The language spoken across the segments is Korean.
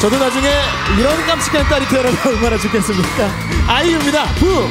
저도 나중에 이런 깜찍한 딸이 태어나면 얼마나 좋겠습니까? 아이유입니다. 부!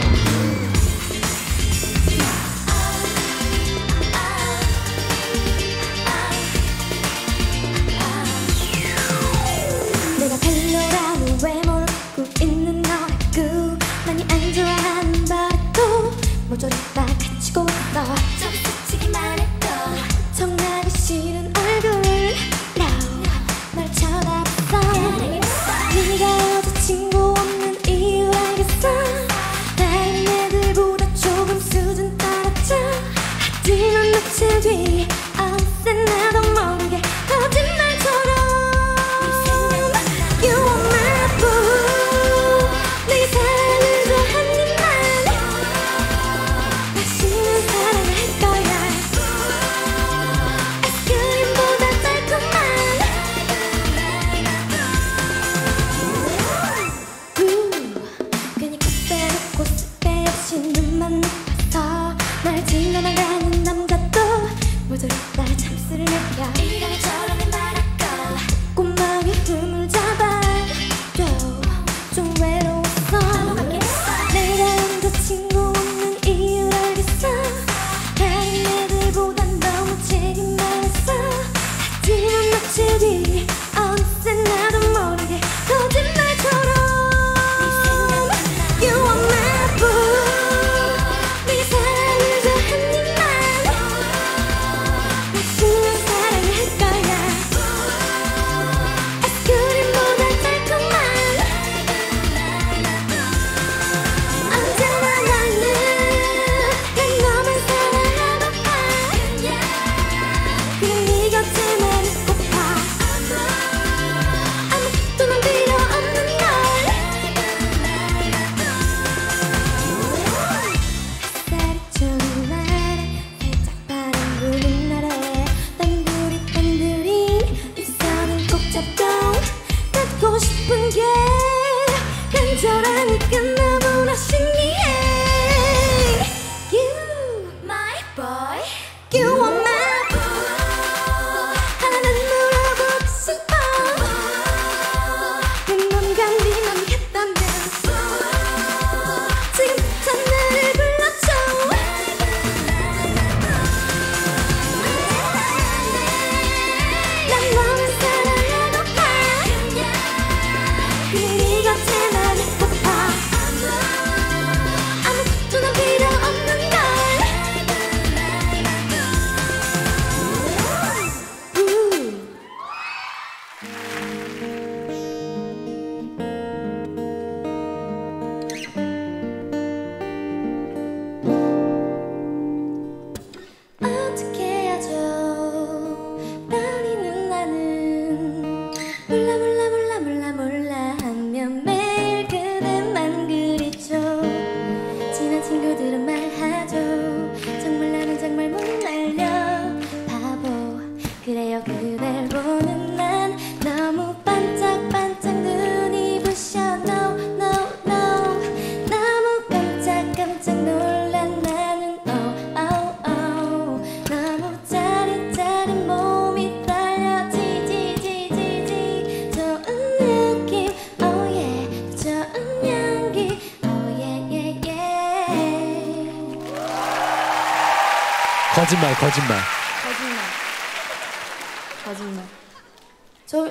거짓말.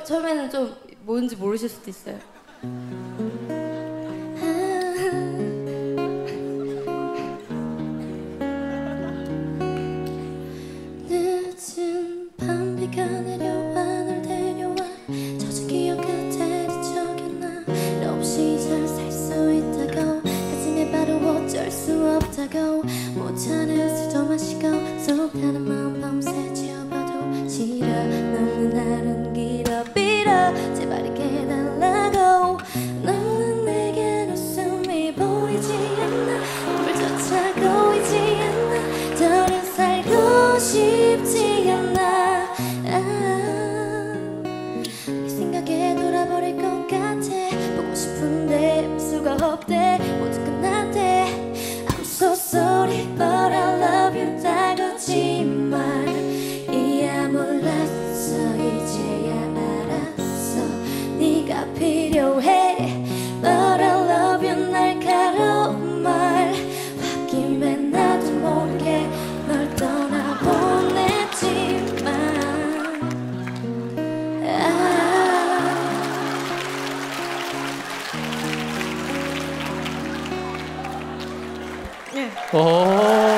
처음에는 좀 뭔지 모르실 수도 있어요. 늦은 밤 비가 내려와 널 데려와 젖은 기억 그대로 적여놔 너 없이 잘 살 수 있다고 가슴에 바로 어쩔 수 없다고 못 참을 수도 마시고 속타는 마음 밤새 지워봐도 싫어 너는 나를 길어 제발 이렇게 해달라고 너는 내겐 웃음이 보이지 않나 꿈을 쫓아 보이지 않나 더는 살고 싶지 않나 이 생각에 돌아버릴 것 같아 보고 싶은데 볼 수가 없대 모두 끝났대 I'm so sorry but I love you 다 거짓말 이야 몰랐어 이제야 알았어 네가 예. 오.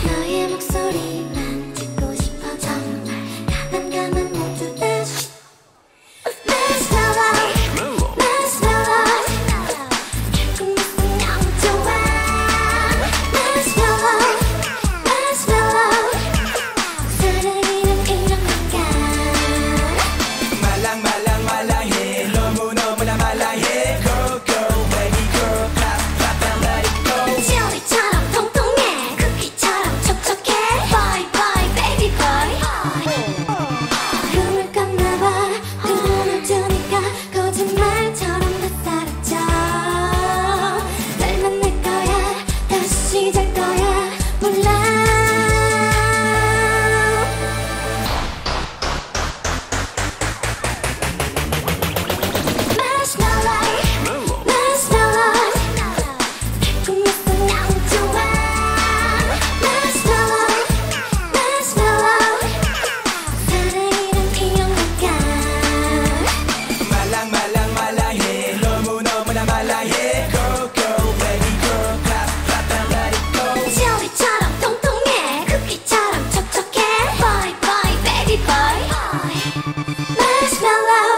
너의 목소리 시작 거야 몰라. Marshmallow, marshmallow, 달콤했어 너무 좋아. Marshmallow, marshmallow, 사랑이란 피어나가 말랑 말랑 말랑해. 너무 너무나 말랑해. Go go baby go. 젤리처럼 통통해. 쿠키처럼 촉촉해. Boy boy baby boy. Marshmallow.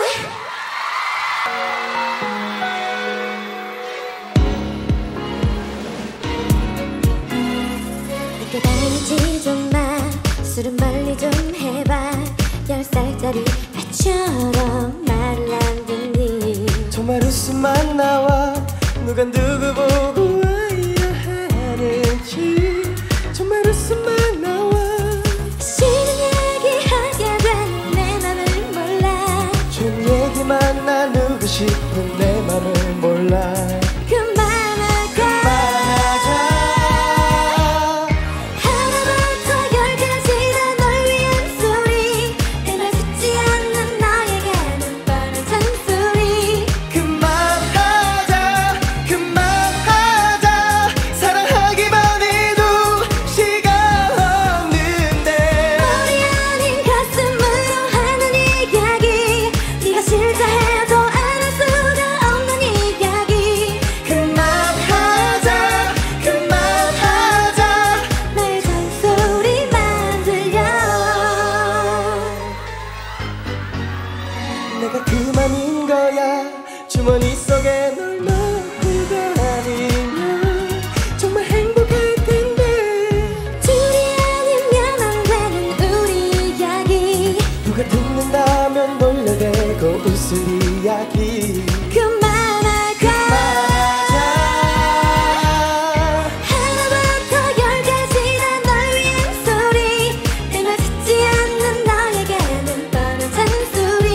이렇게 다니지 좀 마. 술은 멀리 좀 해봐. 10살짜리 애처럼 말을 안 듣니. 정말 웃음만 나와. 누가 누구 보고 와야 하는지. 정말 웃음만 나와. 싫은 얘기하게 되는 내 맘을 몰라. 좋은 얘기만 나누고 싶은 내 맘을 몰라. 그만하자. 그만하자. 하나부터 10까지 다 널 위한 소리. 그날 듣지 않는 너에게는 뻔한 잔소리. 그만하자. 그만하자. 사랑하기만 해도 시간 없는데. 말이 아닌 가슴으로 하는 이야기. 네가 싫다 해도 안할 수가 없는 이야기. 그만하자. 그만하자. 내 잔소리만 들려. 내가 그만인 거야. 주머니 속에 널 넣고 다니면 정말 행복할 텐데. 둘이 아니면 안 되는 우리 이야기. 누가 듣는다면 놀려대고 웃을 이야기. 그만하자. 그만하자. 하나부터 10까지 다 널 위한 소리. 그날 듣지 않는 너에게는 뻔한 잔소리.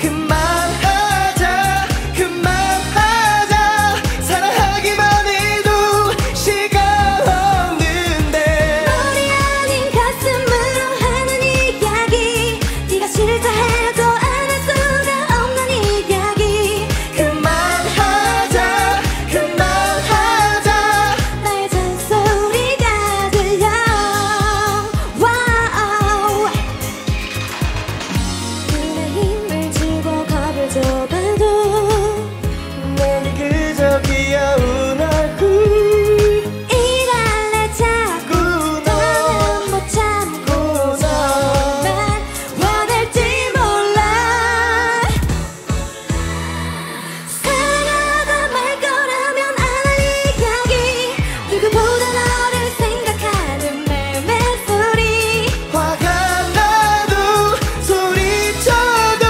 그만하자. 그만하자. 사랑하기만 해도 시간 없는데. 말이 아닌 가슴으로 하는 이야기. 네가 싫다 해도 안할 수가 없는 이야기. 그만하자. 그만하자. 내 잔소리가 들려. 와우. 그래 힘을 주고 겁을 줘봐도 넌 그저 귀여운 얼굴. 일할래 자꾸 더는 못 참고 너만 원할지 몰라. 사랑하다 말 거라면 안 할 이야기. 누구보다 너를 생각하는 마음의 소리. 화가 나도 소리쳐도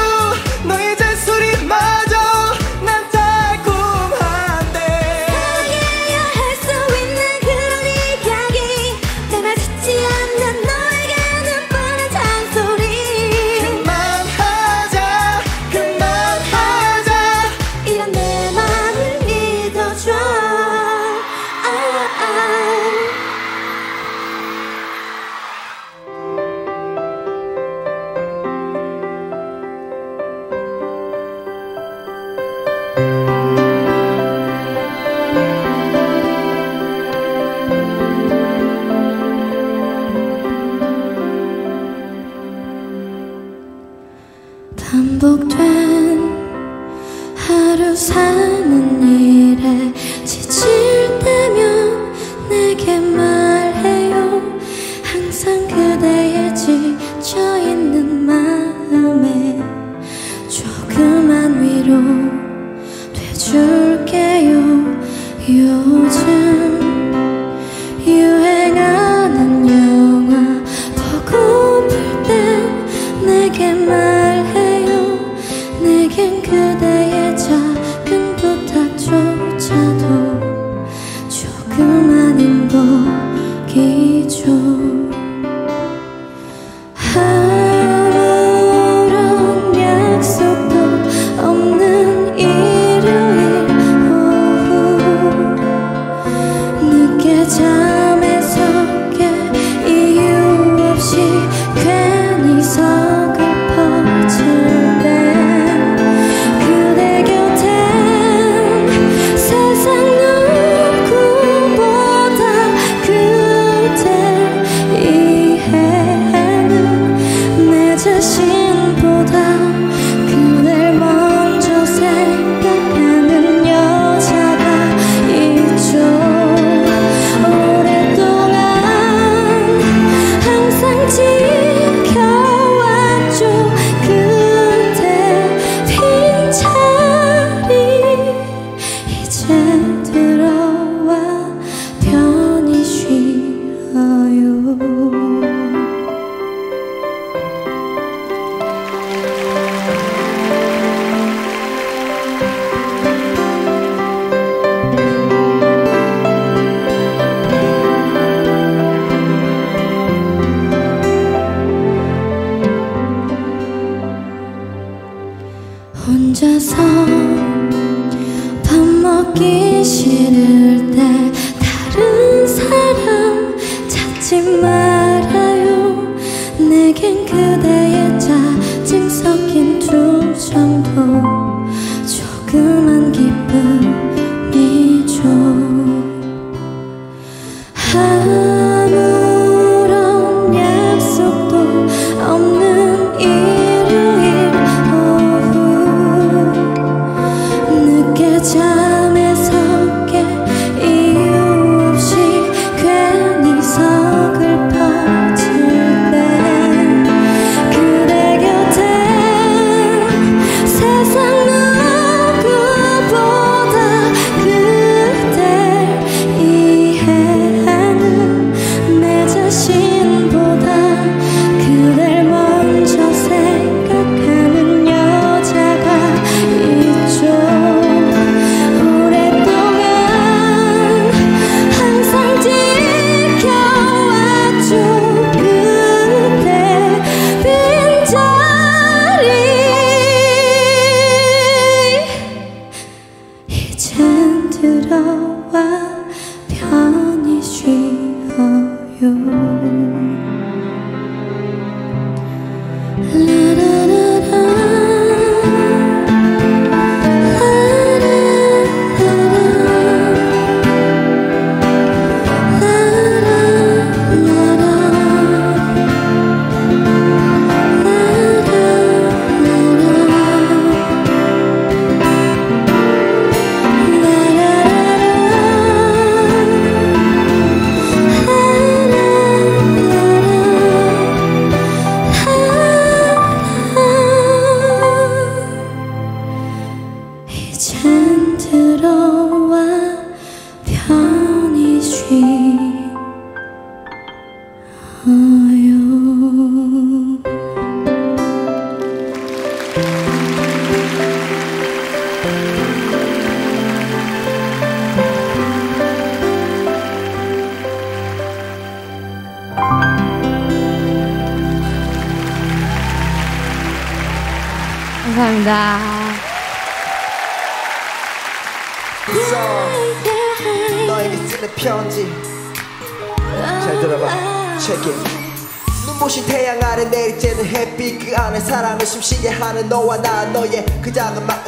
너의 잔소리마저 난 달콤한데. 사랑해야 할 수 있는 그런 이야기. 내 말 듣지 않는 너에게는 뻔한 잔소리. 그만하자. 그만하자. 이런 내 맘을 믿어줘. 반복된 하루 사는 일에 지칠 때면 내게 말해요. 항상 그대의 지쳐 있는 마음에 조그만 위로 돼줄게요. 요즘 유행하는 영화 보고플 땐 내게 말해요. 내겐 그대의 작은 부탁조차도 조그만 행복이죠. 아무런 약속도 없는 일요일 오후 늦게 자. 잊지 말아요. 내겐 그대의 짜증 섞인 두 정도 조그만 기쁨이죠. 아무런 약속도 없는 일요일 오후 늦게 잠에서 들어와 편히 쉬어요. 이젠 들어와 편히 쉬어요. 감사합니다. 너에게 쓰는 편지 잘 들어봐. Check it. 눈부신 태양 아래 내리쬐는 햇빛 그 안에 사랑을 숨쉬게 하는 너와 나 너의 그 작은 마음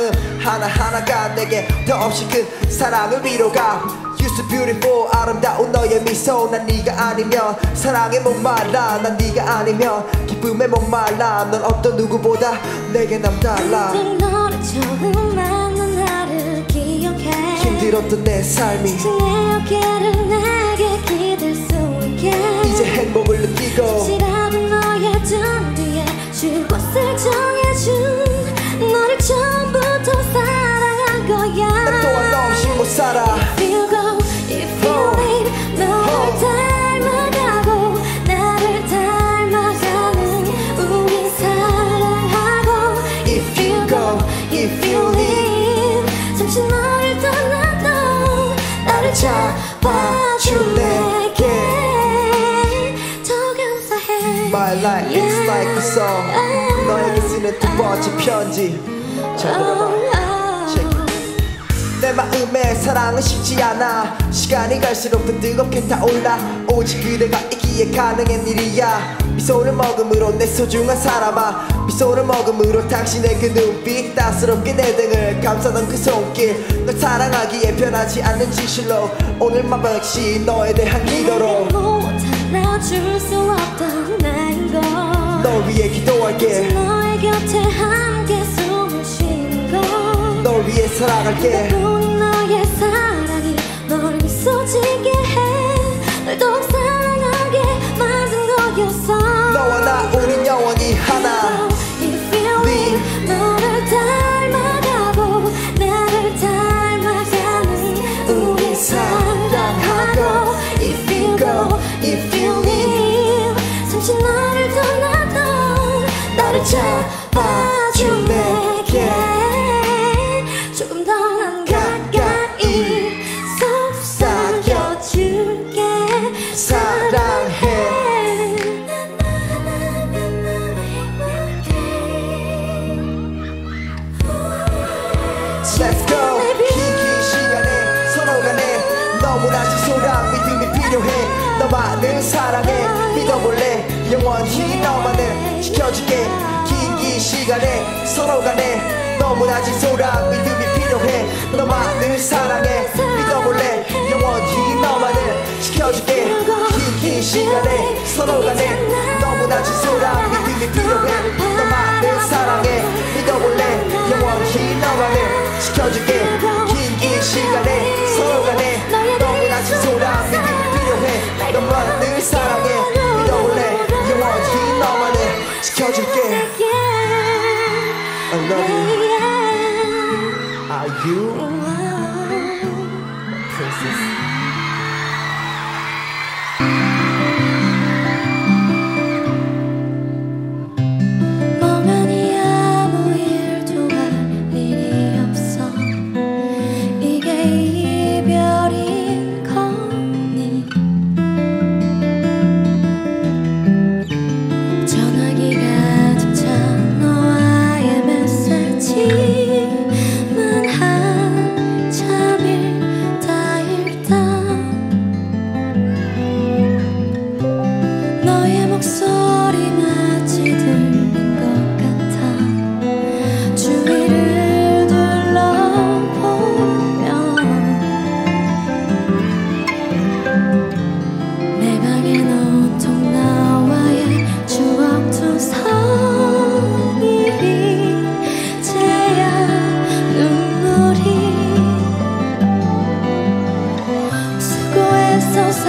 하나하나가 내게 더없이 큰 사랑을 위로가. You're so beautiful. 아름다운 너의 미소. 난 네가 아니면 사랑에 목말라. 난 네가 아니면 기쁨에 목말라. 넌 어떤 누구보다 내게 남달라. 힘들었던 내 삶이 내 어깨를 내게 기댈 수 있게 이제 행복을 느끼고 지라는 너의 등 뒤에 쉴 곳을 정해준 너를 처음부터 사랑한 거야. 난 또한 너 없이 못 살아. If you go, if you leave 너를 닮아가고 나를 닮아가는 우리 사랑하고 If you go, if you leave 잠시 너를 떠나 잡아준 내게 더 감사해. My life is like a song. 너에게 쓰는 두 번째 편지 잘 들어봐. Check it. 내 마음에 사랑은 쉽지 않아. 시간이 갈수록 더 뜨겁게 타올라. 오직 그대가 있기에 가능한 일이야. 미소를 머금으로 내 소중한 사람아 미소를 머금으로 당신의 그 눈빛 따스럽게 내 등을 감싸던 그 손길 널 사랑하기에 변하지 않는 진실로 오늘만 역시 너에 대한 기도로 나줄 수 없던 나인 걸널 위해 기도할게 너의 곁에 함께 숨을 쉬는 걸널 위해 사랑할게 그뿐인 너의 사랑이 너를 미소지게 해널 더욱 사랑하게 만든 거였어. 너와 나 우린 영원히 하나. If you leave 너를 닮아가고 나를 닮아가는 우리 사랑하고 If you go, if you leave 잠시 너를 떠나도 나를 잡아준 내게 조금 더 난 가까이 속삭여줄게. 사랑해. Let's go. 긴 시간에 서로 간에 너무나 지소랑 믿음이 필요해. 받은 사랑에 믿어볼래 영원히 너만을 지켜줄게. 긴 시간에 서로 간에 너무나 진솔한 믿음이 필요해. 너만을 사랑해 믿어볼래 영원히 너만을 지켜줄게. 긴 시간에 서로 간에 너무나 진솔한 믿음이 필요해. 너만을 사랑해 믿어볼래 영원히 너만을 지켜줄게. 긴 시간에 서로 간에 너무나 진솔한 믿음이 필요해. 너만을 사랑해 믿어볼래 영원히 너만을 지켜줄게. I love you. Are you my princess?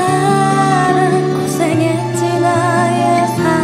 사랑 고생했지 나의 삶.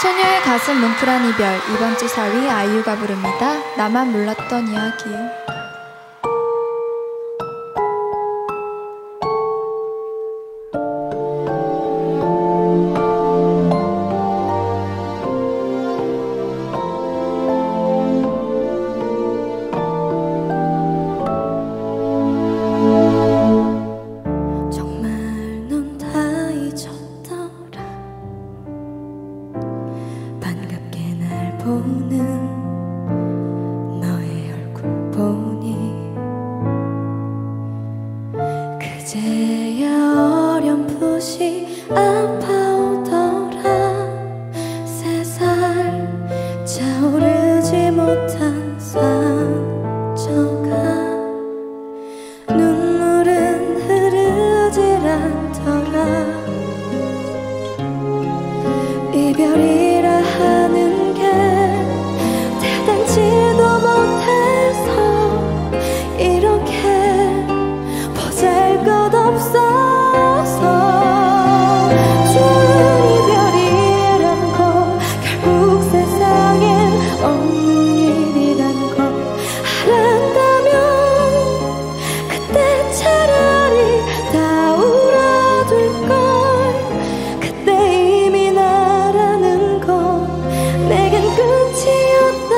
소녀의 가슴 뭉클한 이별, 이번 주 4위 아이유가 부릅니다. 나만 몰랐던 이야기. 보는 너의 얼굴 보니 그제야 어렴풋이 아파오더라. 3살 차오르지 못한 상처가 눈물은 흐르질 않더라. 이별이라 하는 지도 못해서 이렇게 보잘것없어서 좋은 이별이란 거 결국 세상엔 없는 일이란 거 알았다면 그때 차라리 다 울어둘걸. 그때 이미 나라는 거 내겐 끝이었다.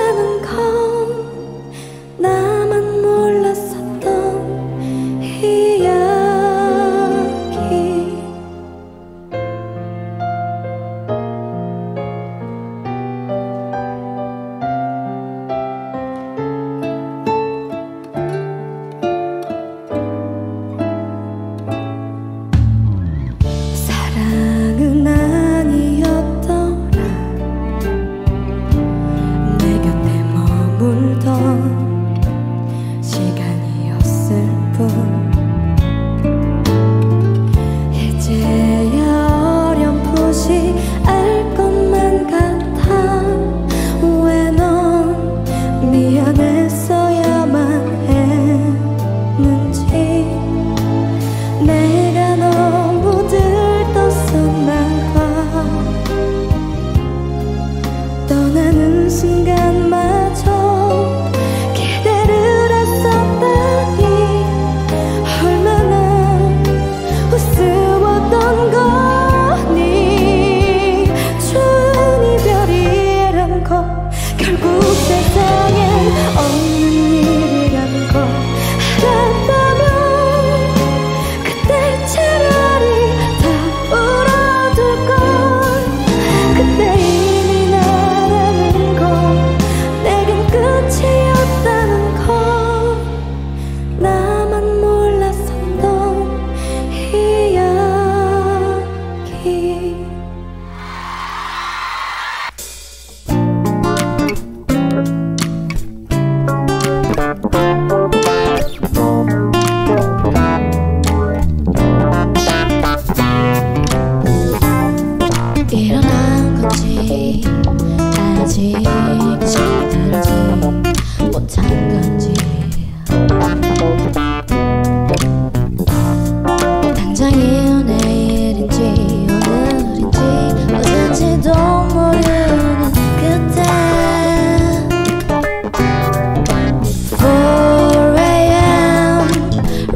일어난 건지 아직 잠들지 못한 건지 당장이 내일인지 오늘인지 어딘지도 모르는 그때 4 AM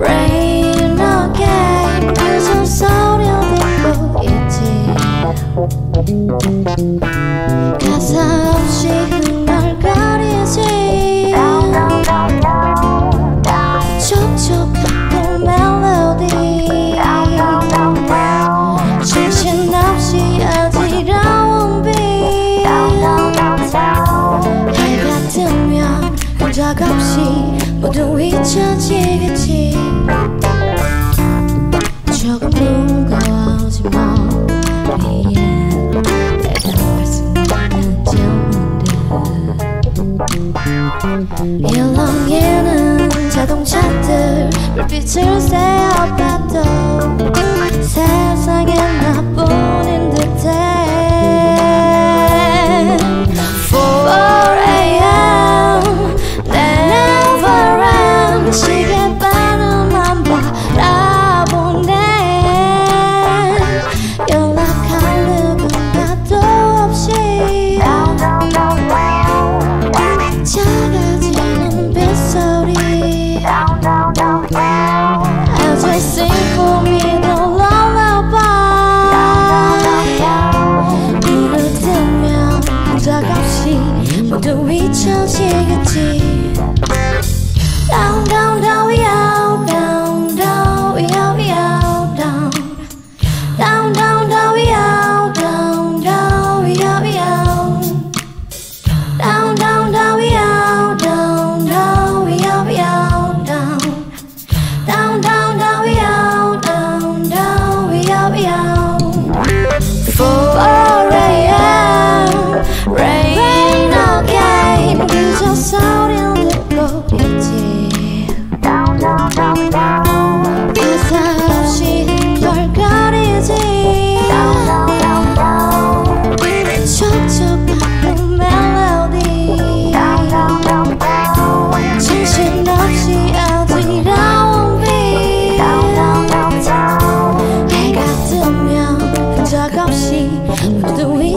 rain again 무슨 소리 듣고 있지. 가사 없이 흥얼거리지 촉촉한 멜로디 정신없이 어지러운 빛 해 같으면 흔적 없이 모두 잊혀지겠지. 조금 무거워지 뭐 일렁이는 자동차들 불빛을 새어봐도 세상엔 나뿐인 듯해. 4 AM never end 시계바늘만 바라보네. 연락할 누군가도 없이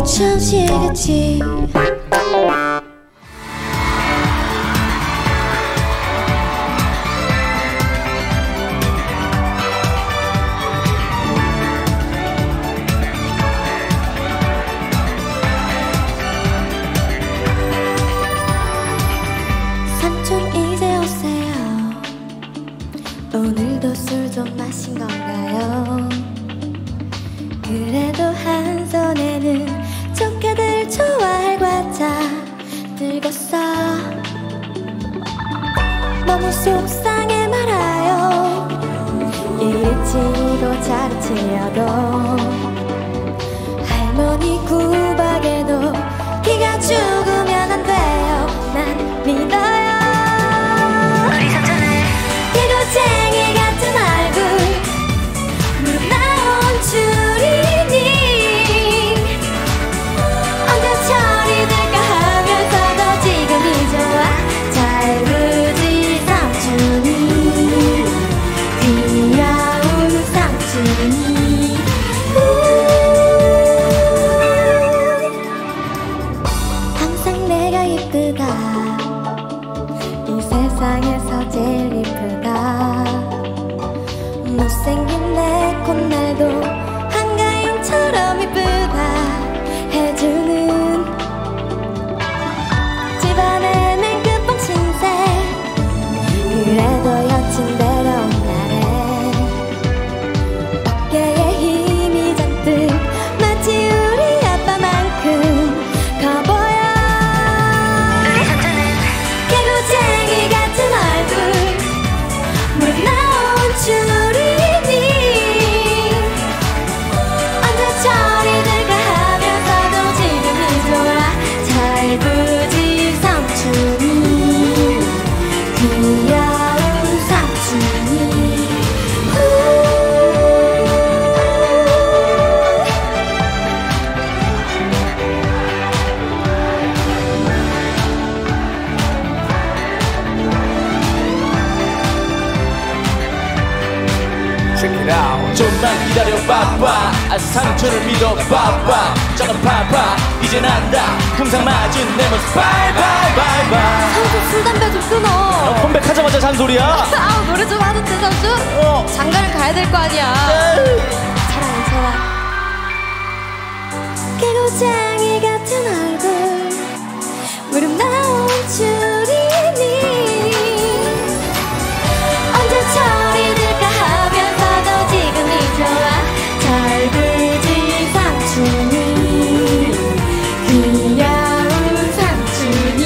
잠시겠지. 삼촌 이제 오세요. 오늘도 술 좀 마신 건가요? 그래도 한 손에는 조카들 좋아할 과자들고 써. 너무 속상해 말아요. 일찍이고 자르치려도 할머니 구박에도 기가 죽으면 안 돼요. 난 믿어요. 우리 삼촌은 개고쟁이 같은 얼굴 무릎 나온 줄이 이 세상에서 제일 이쁘다. 못생긴 내 콧날도 한가인처럼 이쁘다 해주는 집안의 맹금뽕 신세. 그래도 여친 데려온 날에 어깨에 힘이 잔뜩 마치 우리 아빠만큼 커. 좀만 기다려봐봐. 아, 삼촌을 믿어봐봐. 저건 봐봐 이젠 안다. 금상 맞은 내 모습 바이 바이 바이 바이. 삼촌 술 담배 좀 끊어. 컴백하자마자 잔소리야. 아우 노래 좀 하던데 삼촌. 장가를 가야 될 거 아니야. 사랑해 사랑. 개고쟁이 같은 얼굴 무릎 나온 줄이니 언제 철이 들까 하면서도 지금이 좋아. 절부지 삼촌이 귀여운 삼촌이.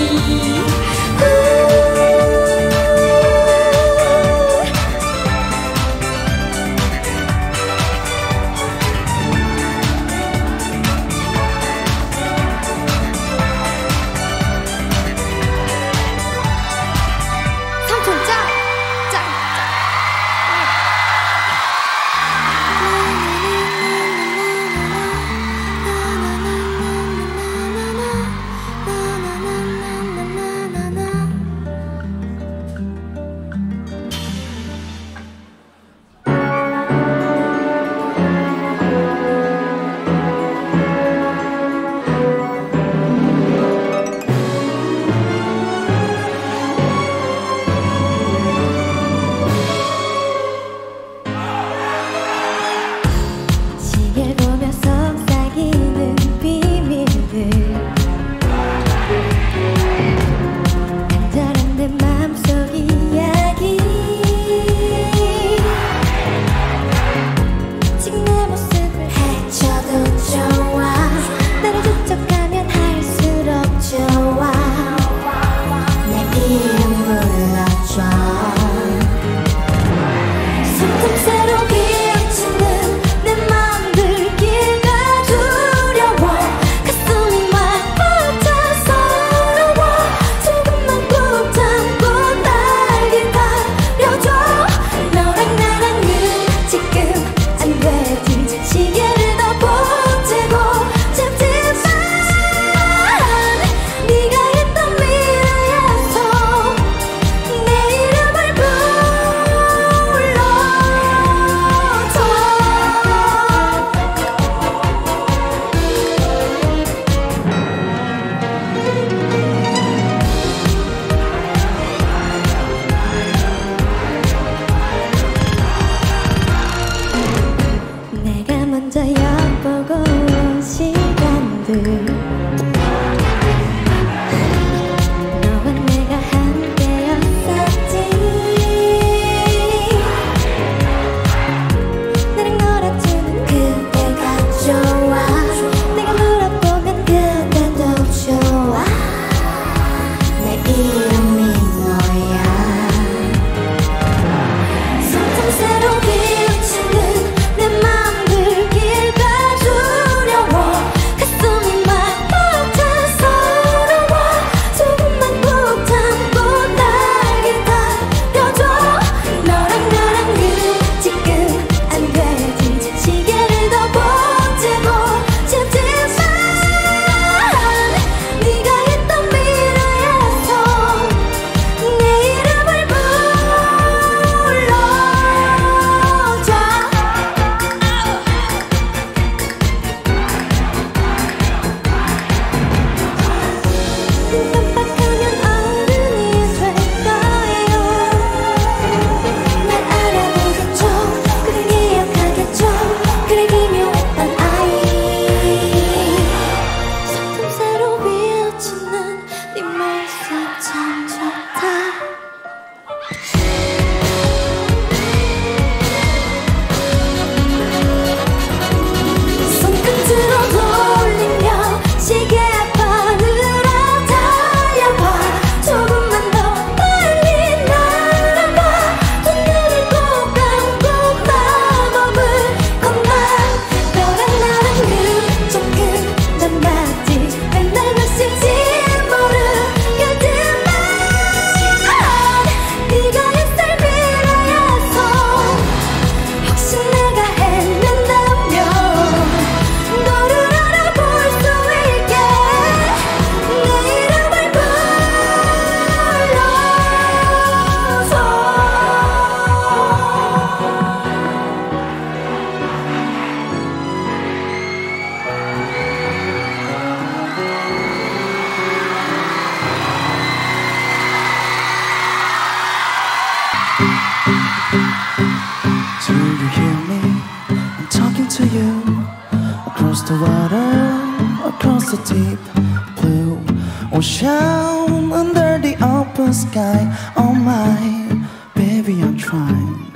혼자 엿보고 온 시간들 Down under the open sky, oh my baby, I'm trying.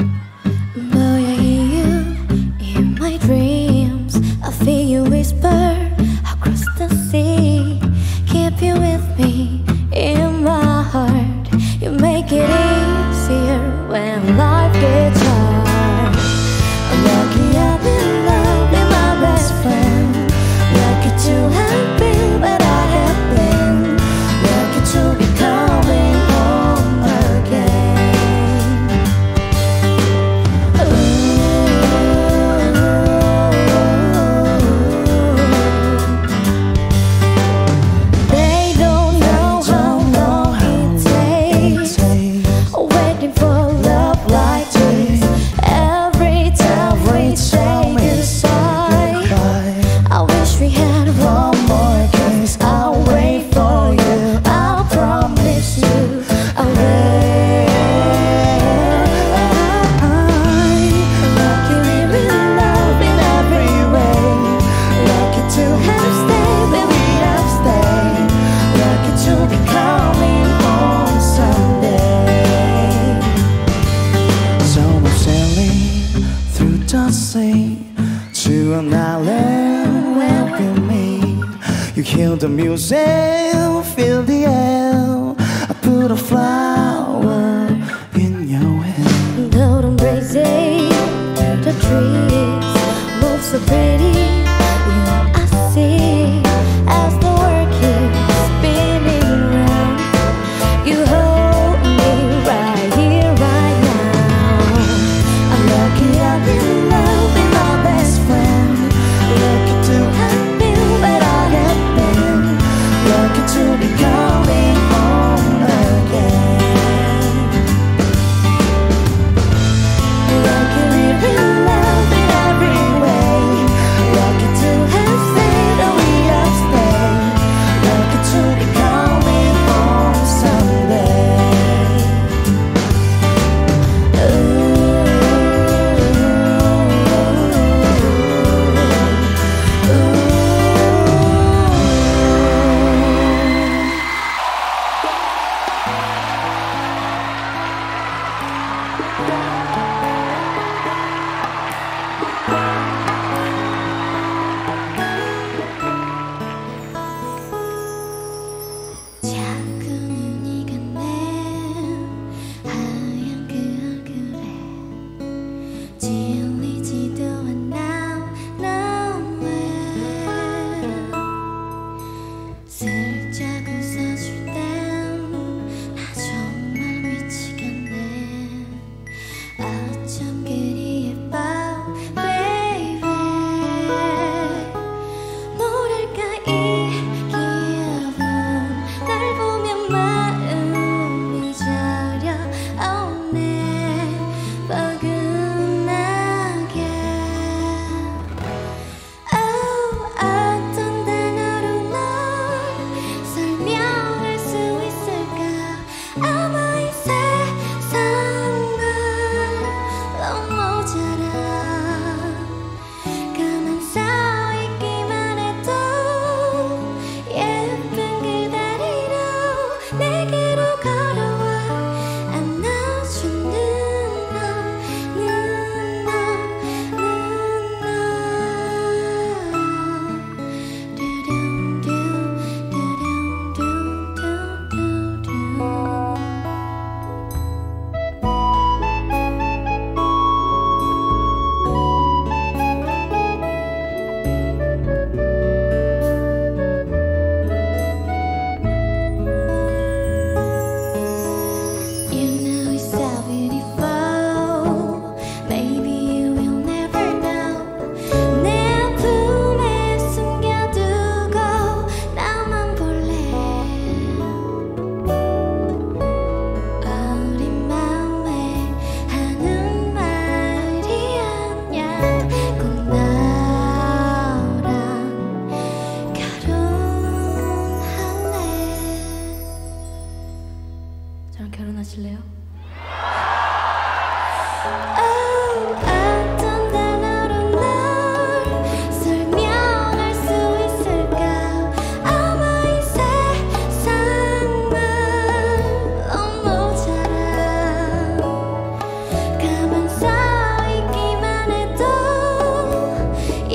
Boy, I hear you in my dreams. I feel you whisper across the sea. Keep you with me in my heart. You make it easier when life gets hard. I'm lucky I've been loved by my best friend. Lucky to have been what I have been. To be coming home again. Ooh. They don't know how long it takes. Waiting for love like this. Every time we say goodbye, I wish we had one more kiss. I'll wait for you. Hear the music, feel the air. I put a flower in your hand. Though I'm crazy, the trees look so pretty. You know I see as the world keeps spinning round. You hold me right here, right now. I'm lucky I've been loved by my best friend. Lucky to have been what I have. Lucky to be coming home again. Lucky we were loved in every way. Lucky to have.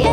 나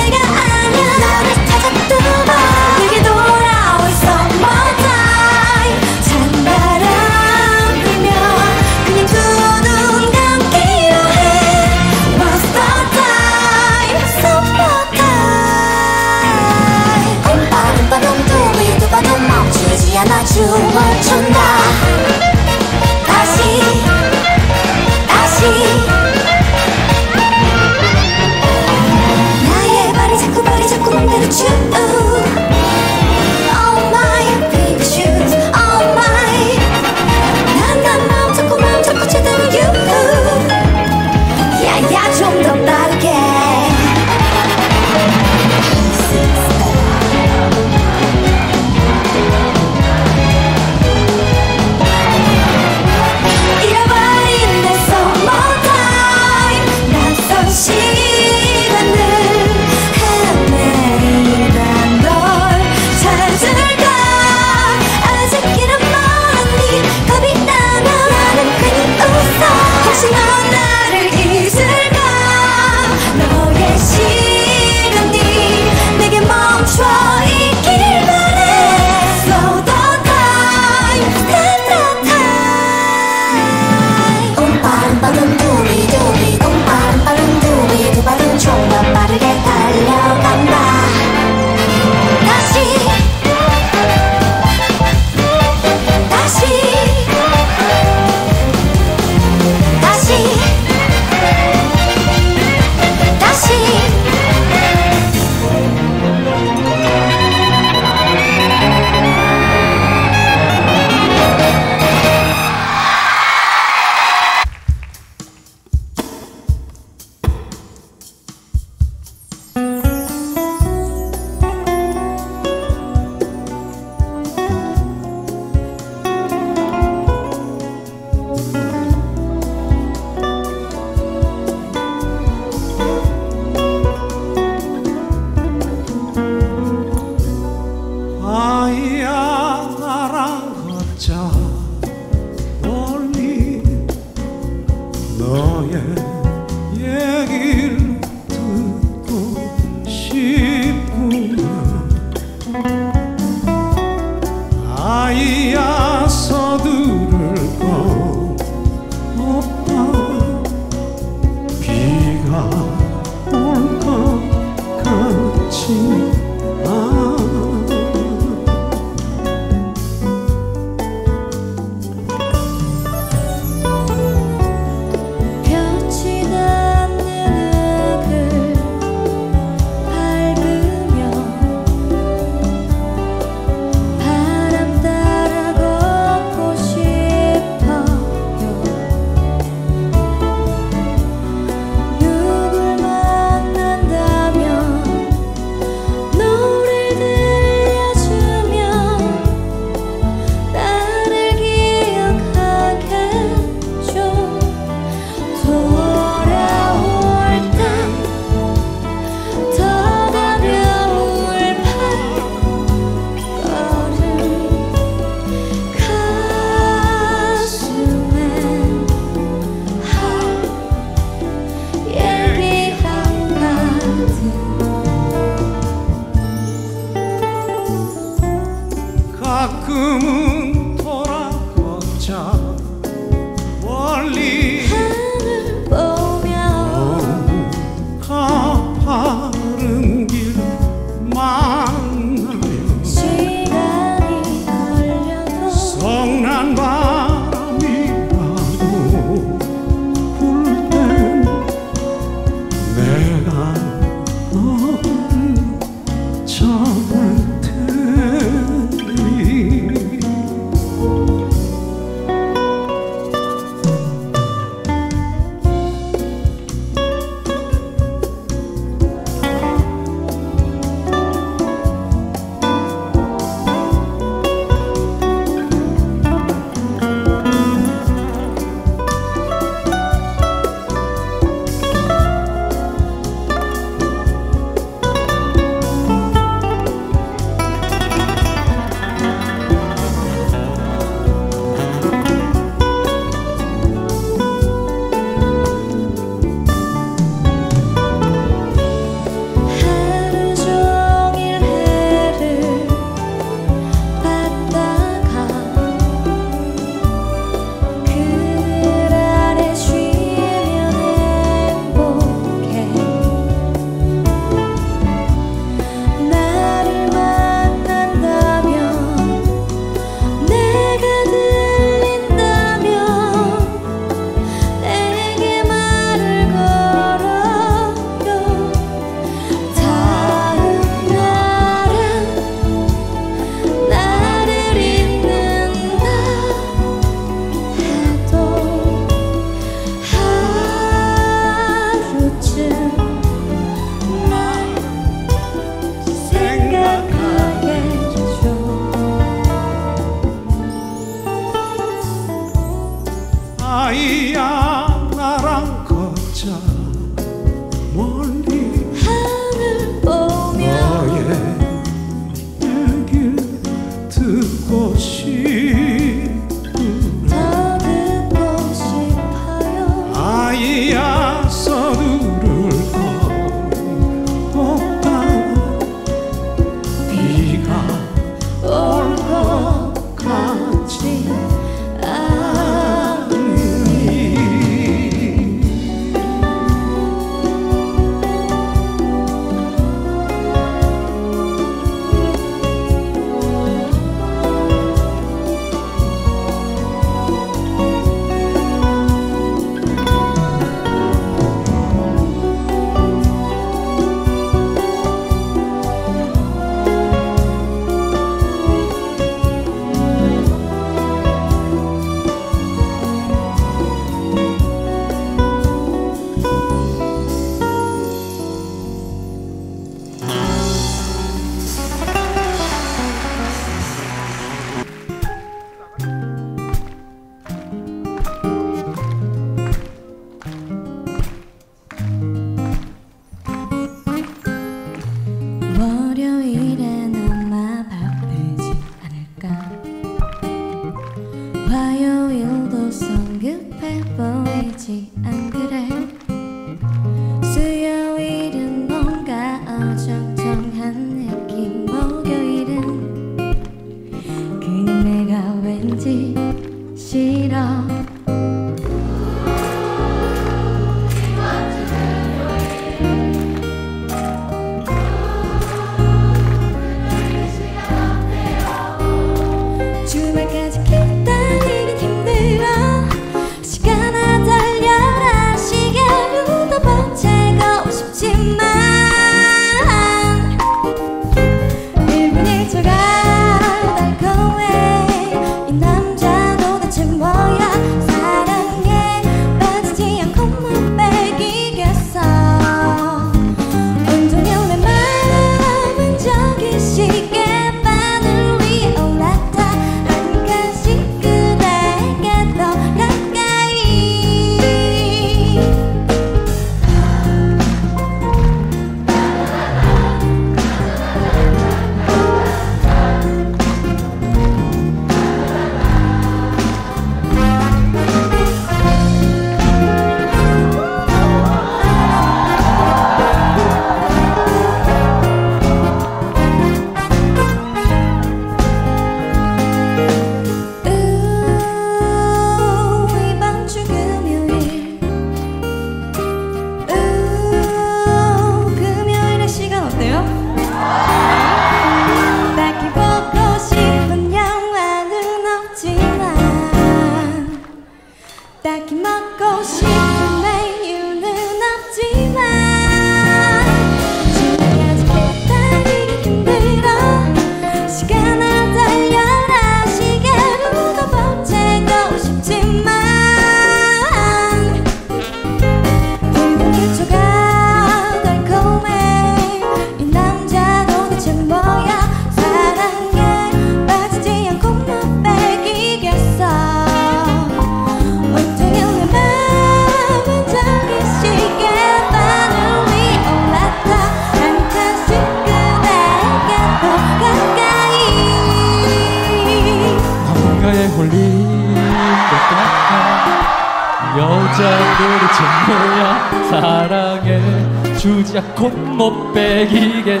남자들이 뭐야 사랑해 주자 곧 못 빼기겠어.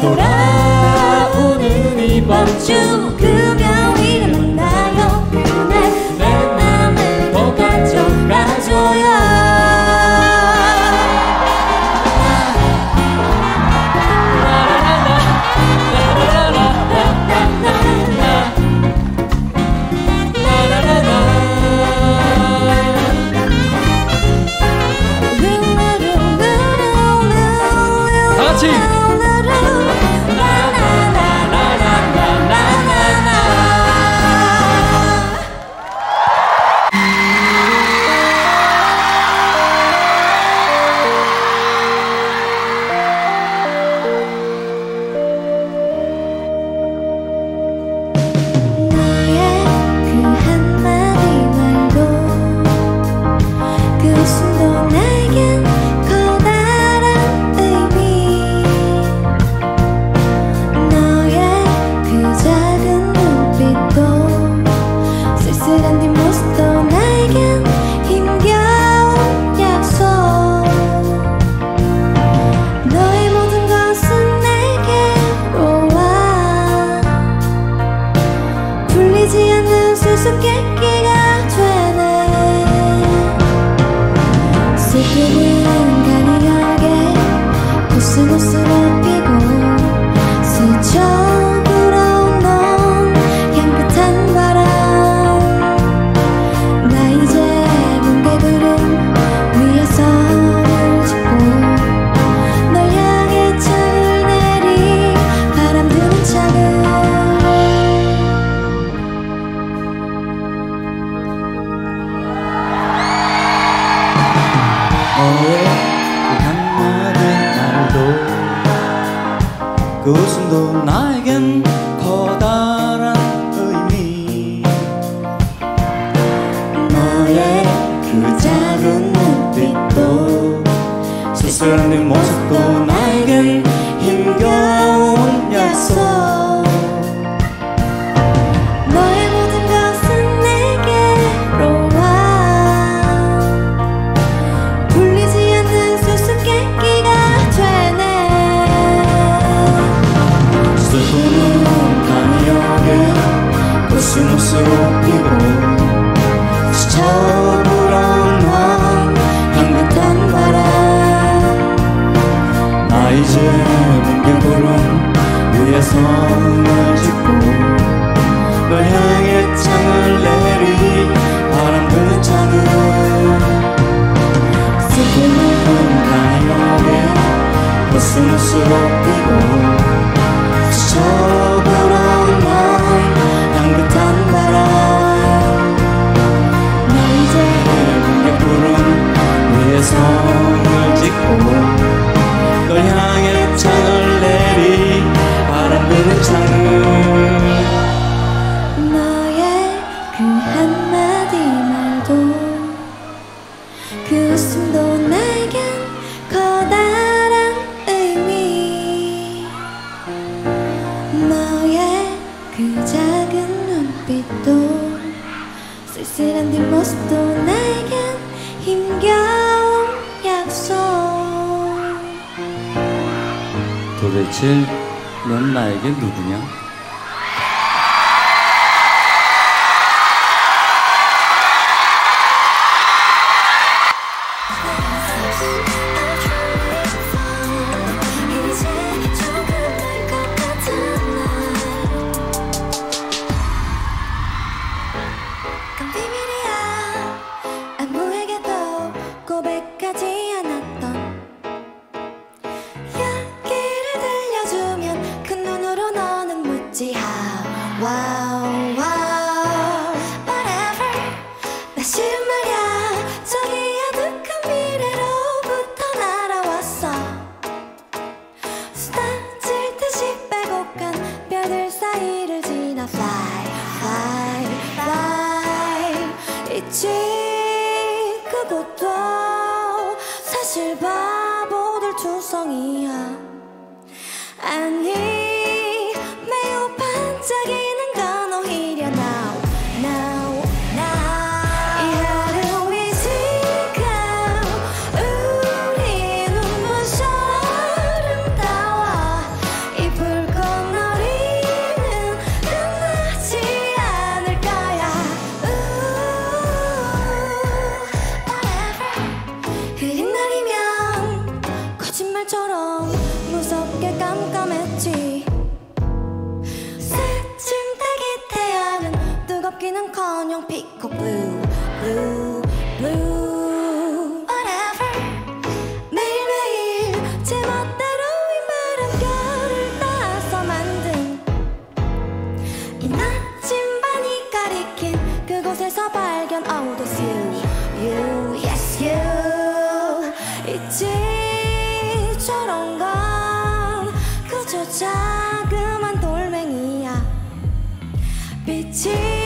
돌아오는 이번 주 금요일은 만나요. 그날 내 맘을 더 가져가줘요. 그 웃음도 나에겐 커다란 의미. 너의 그 작은 눈빛도 쓸쓸한 네 모습도 나에겐 힘겨운 약속. 너의 모든 것은 내게로 와. 풀리지 않는 수수께끼가 슬픔은 강력해 코스모스로 피고 스쳐 불어온 넌 향긋한 바람. 나 이제 뭉게 구름 위에 선을 짓고 널 향해 창을 내리 바람 부는 창을. 슬픔은 강력해 코스모스로 피고 저 불어온 날 향긋한 바람. 나 이제 뭉게 구름 위에 손을 짚고 널 향해 창을 내리 바람 부는 창을. 너의 그 한마디 말도 그 웃음도 내겐 커다란 의미. 너의 그 작은 눈빛도 쓸쓸한 네 모습도 내겐 힘겨운 약속. 도대체 넌 나에게 누구냐? 매우 반짝이는 건 오히려 now, now, now. 여기는커녕 피코 블루 블루 블루 whatever 매일매일 제 멋대로의 바람결을 따서 만든 이 나침반이 가리킨 그곳에서 발견 Oh that's you you yes you 있지 저런 건 그저 자그만 돌멩이야 빛이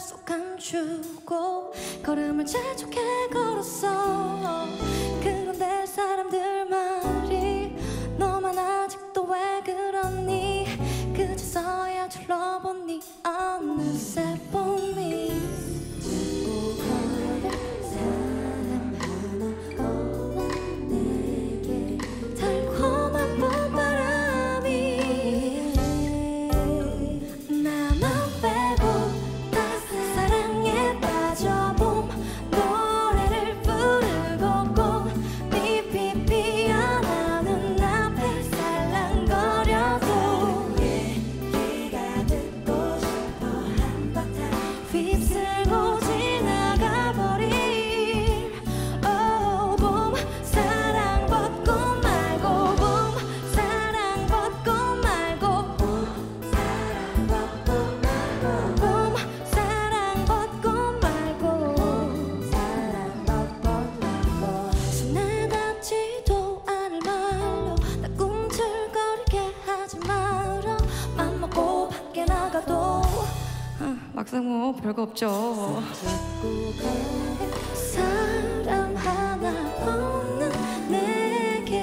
속 감추고 걸음을 재촉해 걸었어. 그런데 사람들 말이 너만 아직도 왜 그러니, 그제서야 둘러보니 어느새 봄이 오가는 사람 하나 없는 내게 달콤한 봄바람이 나만 빼고 다 사랑에 빠져 봄 노래를 부르고 꼭 잎이 피어나는 앞에 살랑거려도 얘기가 듣고 싶어. 한바탕 휩쓸고 지나가버린 봄 사랑 벗고 말고, 봄 사랑 벗고 말고, 봄 사랑 벗고 말고, 봄 사랑 벗고 말고, 봄 사랑 벗고 말고. 손에 닿지도 않을 말로 나 꿈틀거리게 하지 말어. 맘먹고 밖에 나가도 막상 뭐 별거 없죠. 사람 하나 없는 내게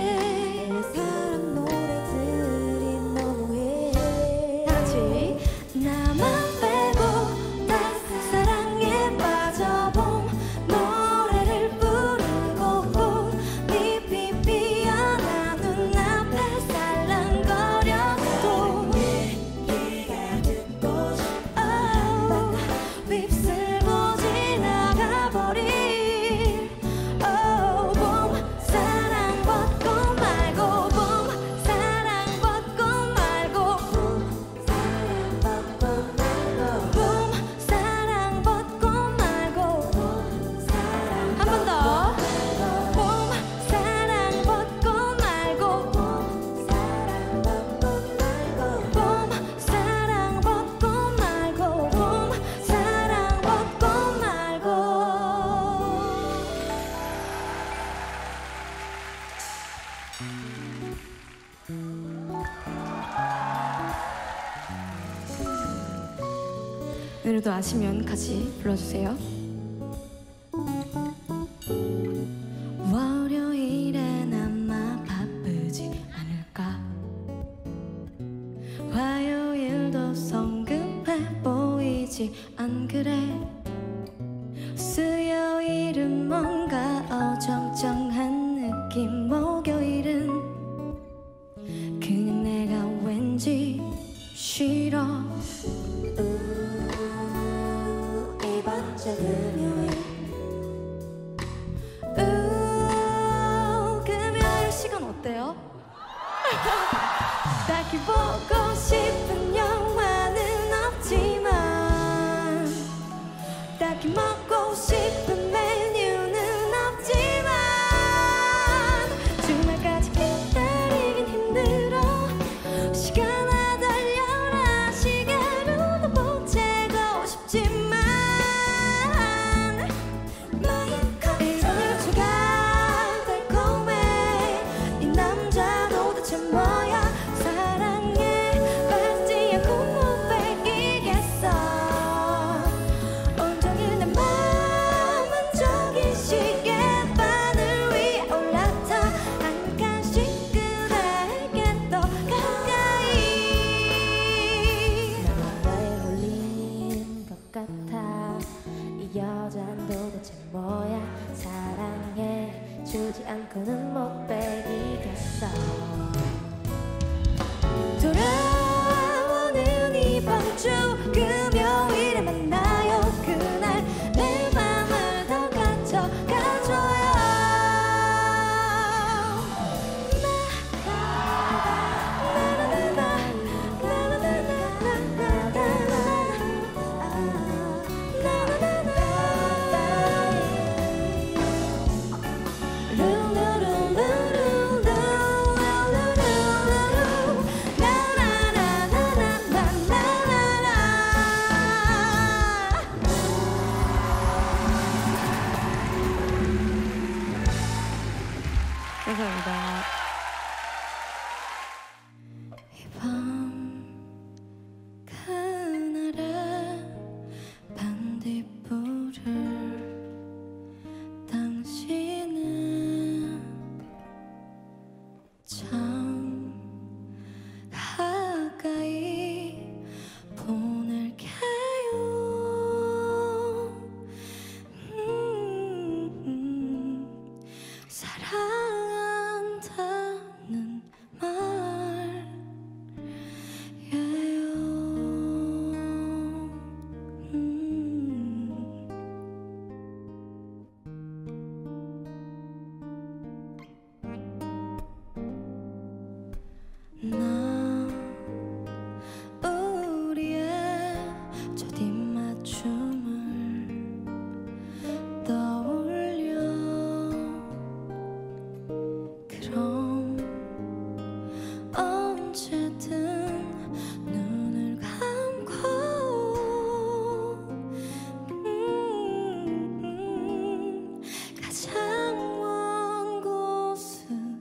사람 노래들이 너무해. 다시 나만 빼고 다 사랑에 빠져 봄 노래를 부르고 봄 잎이 피어나 눈앞에 살랑거려도 얘기가 듣고 싶어. 휩쓸고 지나가버린 봄 사랑 벗고 말고, 봄 사랑 벗고 말고, 봄 사랑 벗고 말고, 봄 사랑 벗고 말고, 봄 사랑 한 번 더. 봄 사랑 벗고 말고, 봄 사랑 벗고 말고, 봄 사랑 벗고 말고, 봄 사랑 벗고 말고. 오늘도 아시면 같이 불러주세요. 월요일엔 아마 바쁘지 않을까. 화요일도 성급해 보이지 안 그래. 수요일은 뭔가 어정쩡한 느낌. 목요일은 그냥 내가 왠지 싫어. 이번 주 금요일 금요일 시간 어때요? 딱히 보고 싶은 영화는 없지만, 딱히 먹고 싶은 메뉴는 없지만, 주말까지 기다리긴 힘들어. 시간아 달려라, 시간으로 보채고 싶지만 일요일 주가 달콤해. 이 남자 도대체 뭐야. 사랑해 빠지지 않고 못 뺏기겠어. 온종일 내 맘은 저기 시계바늘 위에 올라타. 한 칸씩 그에게 더 가까이. 나와의 홀린 것 같아. 이 여잔 도대체 뭐야. 사랑해 주지 않고는 못 빼기겠어. 돌아오는 이번 주 금요일에 만나요. 그날 내 맘을 더 가져가줘요. 감사합니다. 이번 그날의 밤 사랑한다는 말이에요. 나 우리의 저 뒷맞춤을 떠올려. 그럼 언제든 눈을 감고 가장 먼 곳으로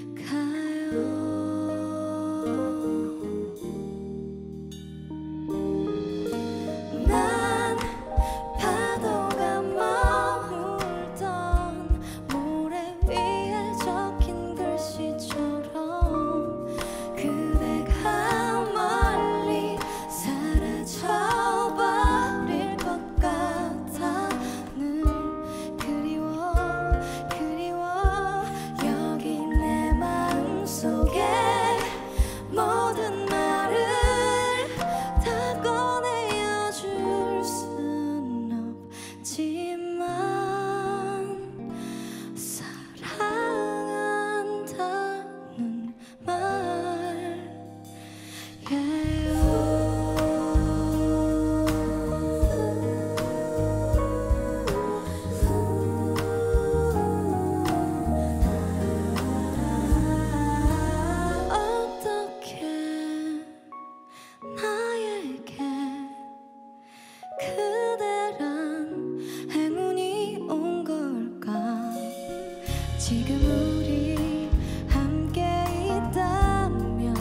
가요. 지금 우리 함께 있다면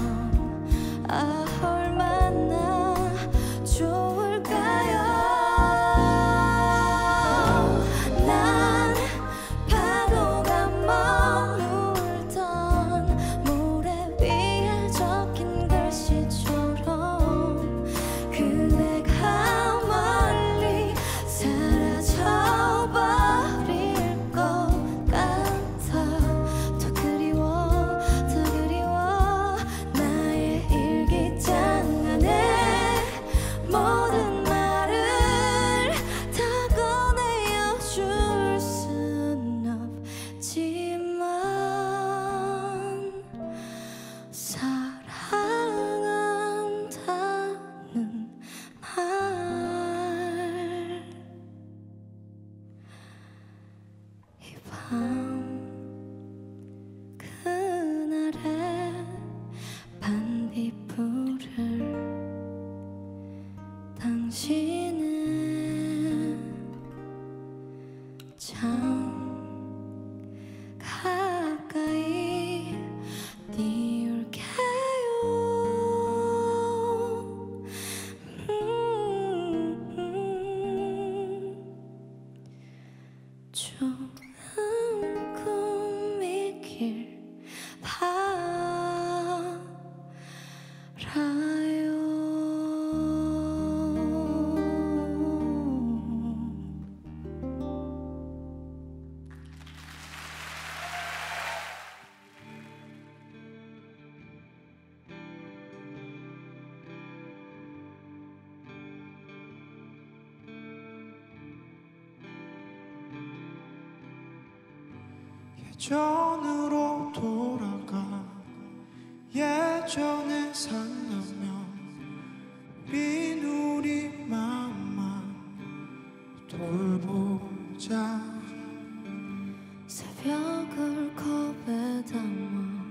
얼마나 좋을까요? 난 파도가 머물던 모래 위에 적힌 글씨처럼 그대가 멀리 사라져버릴 것 같아. 그날의 반딧불을 당신의 참 가까이 띄울게요. 예전으로 돌아가 예전에 살려면 우린 우리 맘만 돌보자. 새벽을 겁에 담아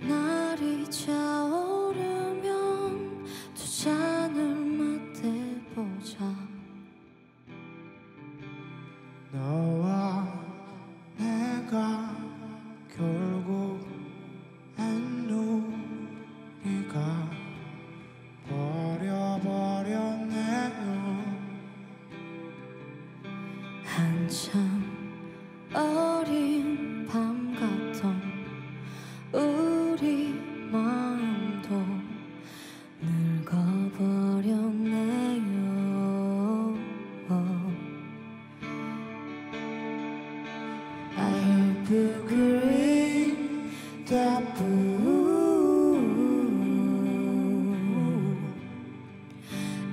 날이 차오르면 두 잔을 맞대보자. 너와 내가 결국엔 우리가 버려버렸네요. 한참 어린 밤 같던 우리 마음도 늙어버렸네요. 부그린 따분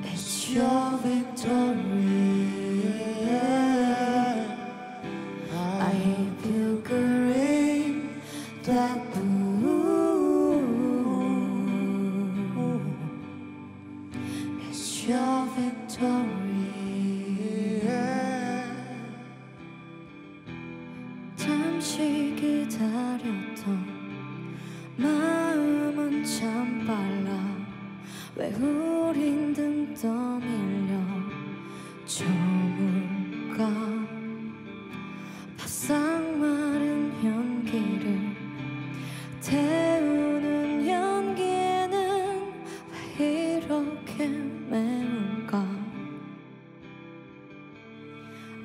It's your victory I 부그린 따분 It's your victory 기다렸던 마음은 참 빨라 왜 우린 등 떠밀려 저물까 바싹 마른 연기를 태우는 연기는 왜 이렇게 매운가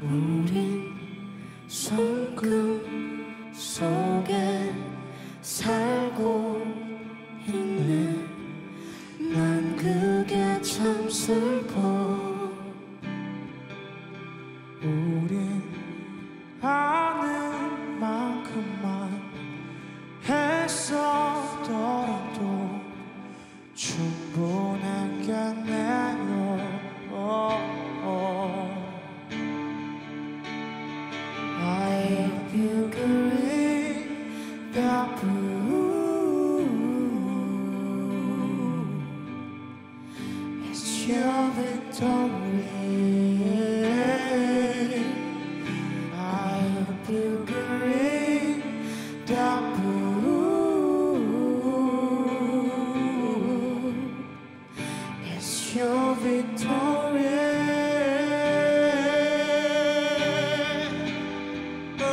우린 손금 속에 살고 있네 난 그게 참 슬퍼 우린 아는 만큼만 했었더라도 충분한 게 내요 아이유 It's your victory I feel great that blue It's your victory It's your victory I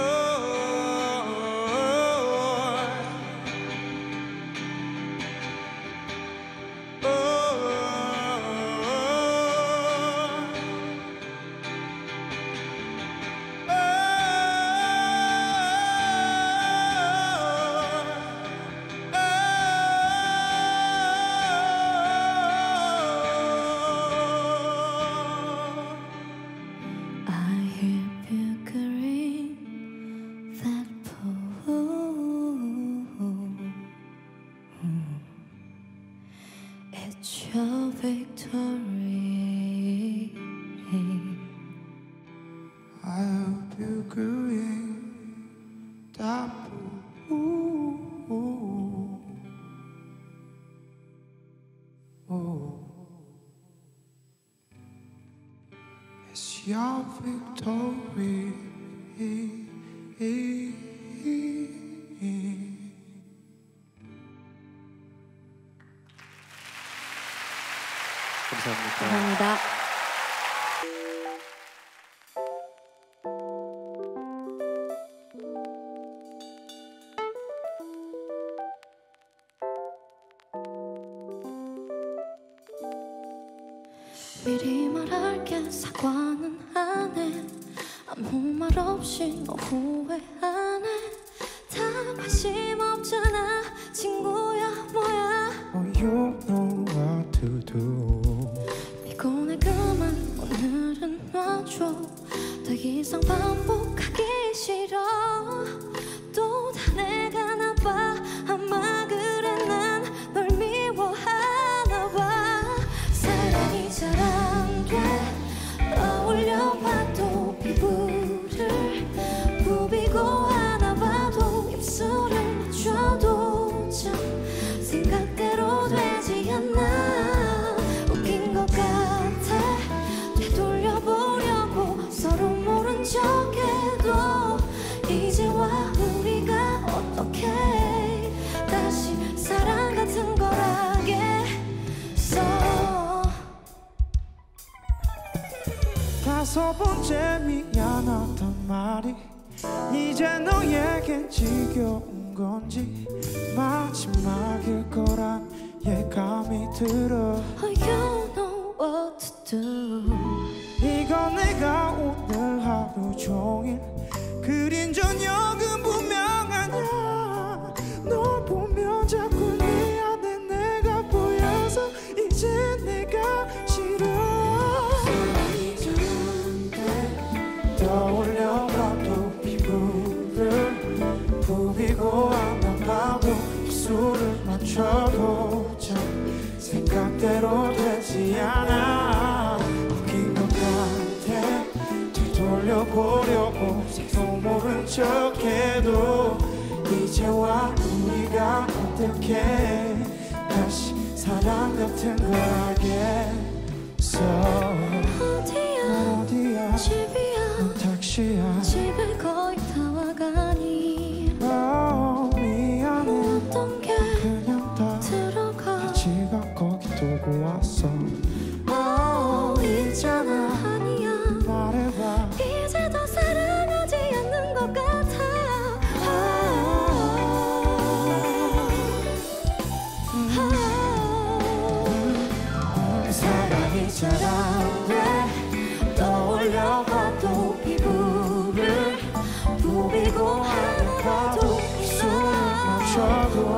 hope you green that blue It's your victory 감사합니다. 감사합니다. 미리 말할게 사과는 안 해 아무 말 없이 너 후회 안 해 다 관심 없잖아 친구야 뭐야 Oh you know what to do 피곤해 그만 오늘은 놔줘 더 이상 반복하기 싫어 또 다 내가 나빠 아마 그래 난 널 미워하나 봐 사랑이 잘 안 돼 떠올려봐도 피부를 부비고 하나 봐도 입술을 맞춰도 참 생각대로 되지 않아 적해도 이제와 우리가 어떻게 다시 사랑 같은 걸 하겠어 다섯 번째 미안하단 말이 이제 너에겐 지겨운 건지 마지막일 거란 예감이 들어 Oh you know what to do 이건 내가 오늘 하루 종일 그린 저녁은 분명하냐 널 보면 자꾸 네 안에 내가 보여서 이제 내가 싫어 사랑이 좋은데 떠올려봐도 피부를 멈춰도 참 생각대로 되지 않아. 웃긴 것 같아 되돌려보려고 새도 모른 척해도 이제와 우리가 어떻게 다시 사랑 같은 걸 하겠어. 어디야 집이야 택시야 집에 거의 다 와가니 미안해 어떤 게 그냥 다 들어가 지가 거기 두고 왔어. 있잖아 아니야 말해봐 이제 더 사랑하지 않는 것 같아. 사랑이 잘 안 돼 떠올려봐도 피부를 부비고 하다가도 숨을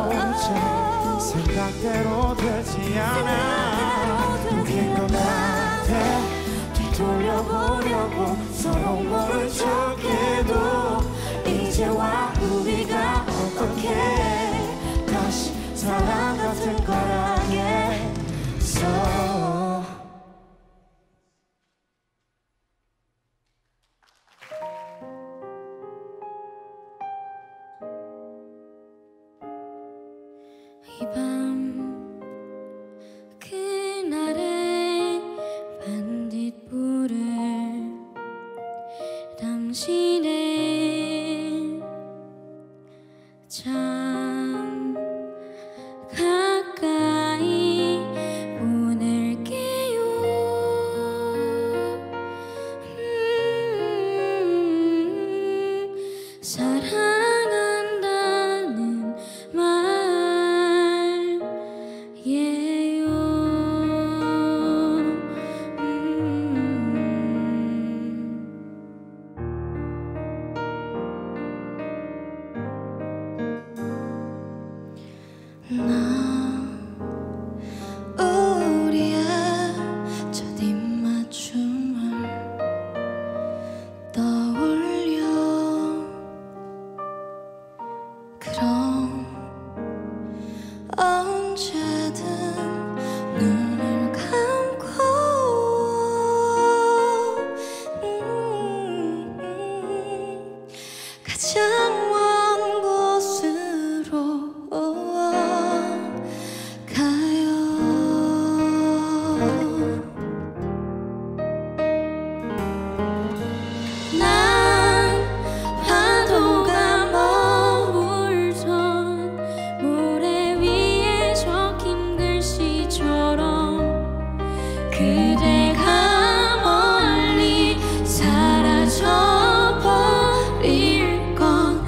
멈춰도 생각대로 되지 않아. 웃긴 것 같아 되돌려보려고 서로 모른 척해도 이제와 우리가 어떻게 다시 사랑 같은 걸 하겠어. 그대가 멀리 사라져버릴 건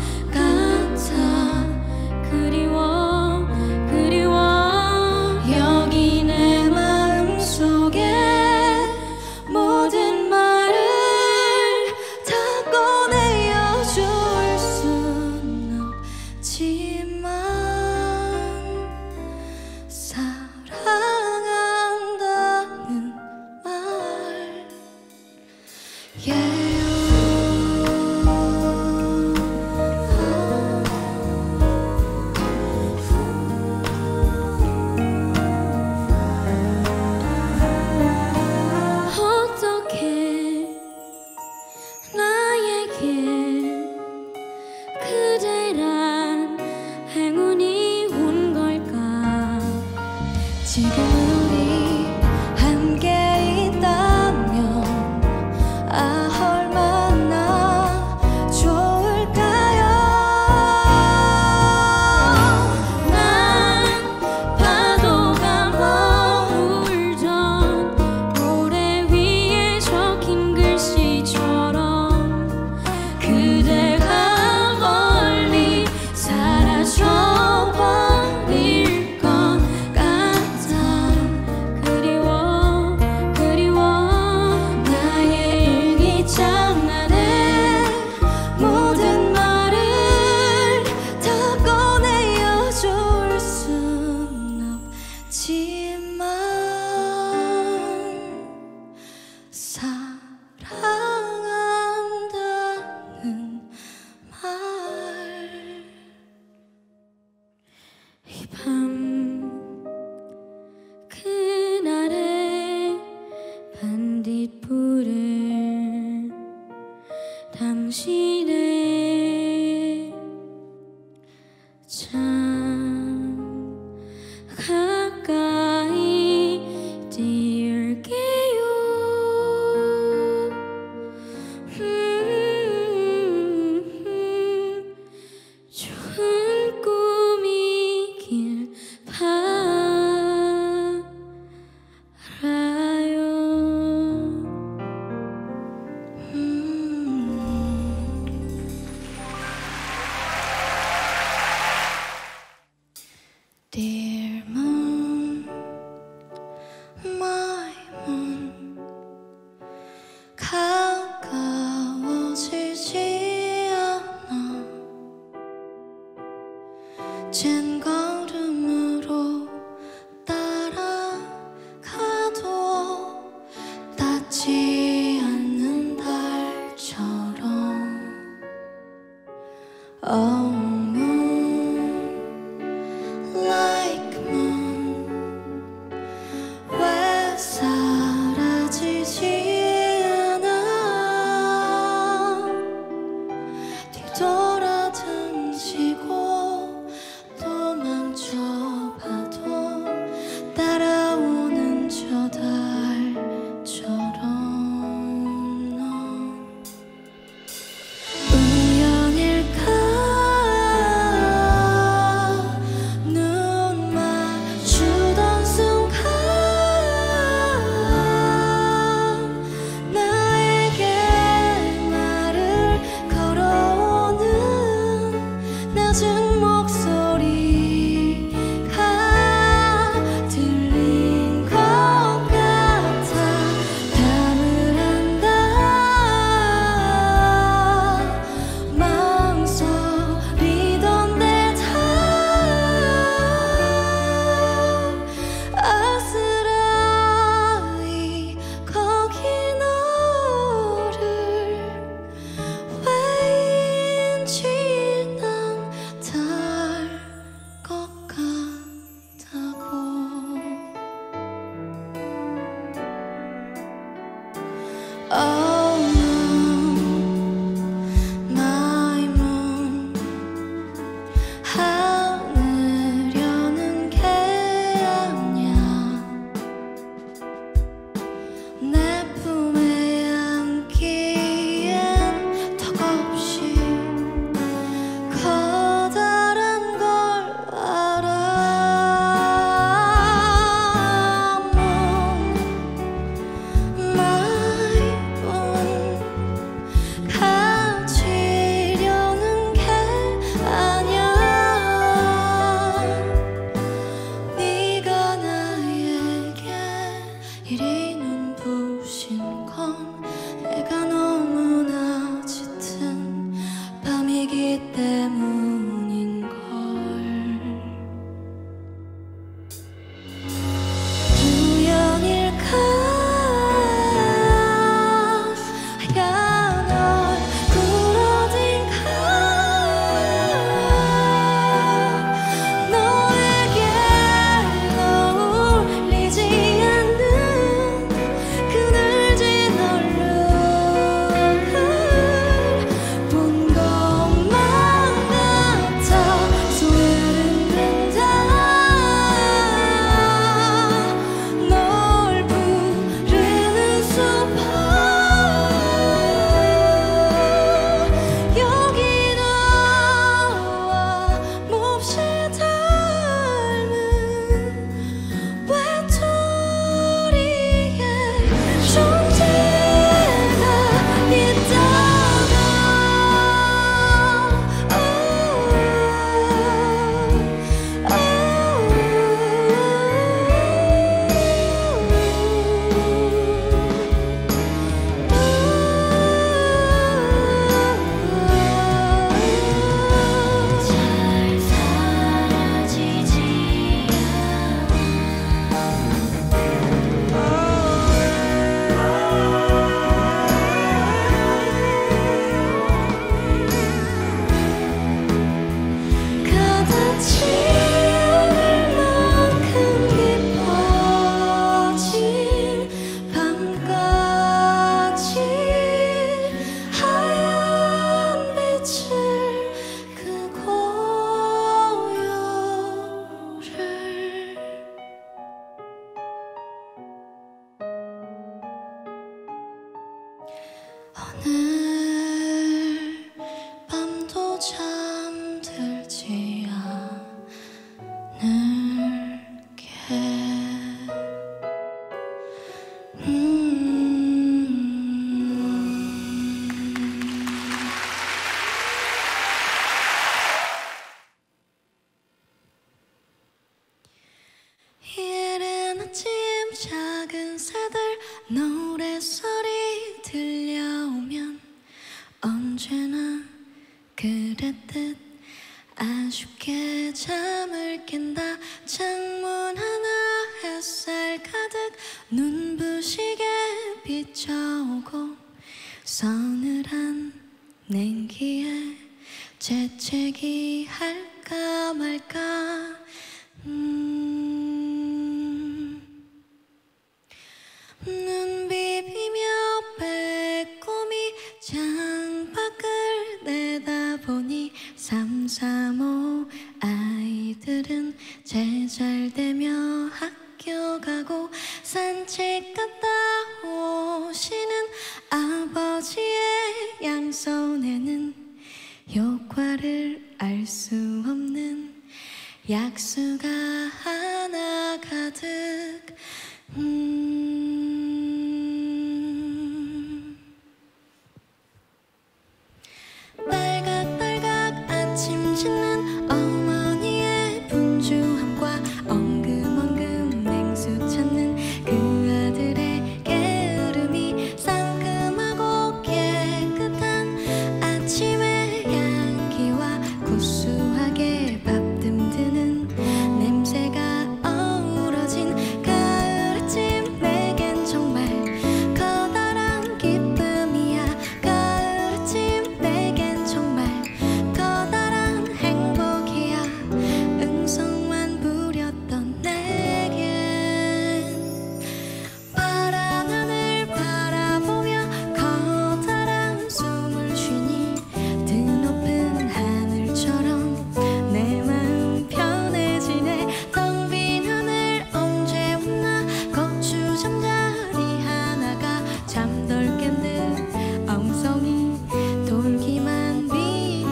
당신의 참 가까이 띄울게요. 좋은 꿈이길 Dear moon, my moon, 가까워지지 않아. 젠 걸음으로 따라가도 닿지 않는 달처럼. Oh moon. 돌아등지고 도망쳐봐도 따라오는 저 달처럼. 넌 우연일까? 눈 마주던 순간 나에게 말을 걸어오는 언제나 그랬듯 아쉽게 잠을 깬다. 창문 하나 햇살 가득 눈부시게 비춰오고 서늘한 냉기에 재채기 할까 말까. 눈 비비며 빼꼼히 창밖을 내다보니 335 아이들은 제잘되며 학교 가고 산책 갔다 오시는 아버지의 양손에는 효과를 알 수 없는 약수가 하나 가득. 딸깍딸깍 아침 짓는 어머니의 분주함과 엉금엉금 냉수 찾는 그 아들의 게으름이 상큼하고 깨끗한 아침의 향기와 구수하게 밥 듬드는 냄새가 어우러진 가을 아침. 내겐 정말 커다란 기쁨이야. 가을 아침 내겐 정말 커다란 행복이야. 응성만 부렸던 내겐 파란 하늘 바라보며 커다란 숨을 쉬니 드높은 하늘처럼 내 마음 편해지네. 텅 빈 하늘 언제 왔나. 고추 잠자리 하나가 잠덜 깬 듯 엉성이 돌기만 빙빙.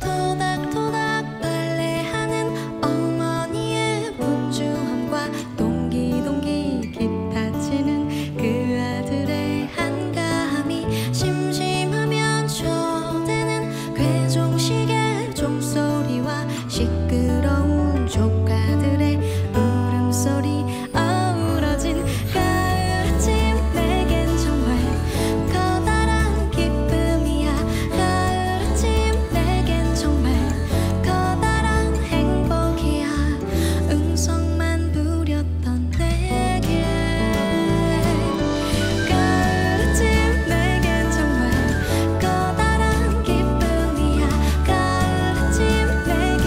토닥토닥 빨래하는 어머니의 분주함과 동기동기 기타 치는 그 아들의 한가함이 심심하면 초대는 괴종식의 종소리와 시끄러운 조카들의 울음소리 어우러진 가을 아침. 내겐 정말 커다란 기쁨이야. 가을 아침 내겐 정말 커다란 행복이야. 응성만 부렸던 내게 가을 아침 내겐 정말 커다란 기쁨이야. 가을 아침 내겐 정말 커다란 행복이야. 뜬 구름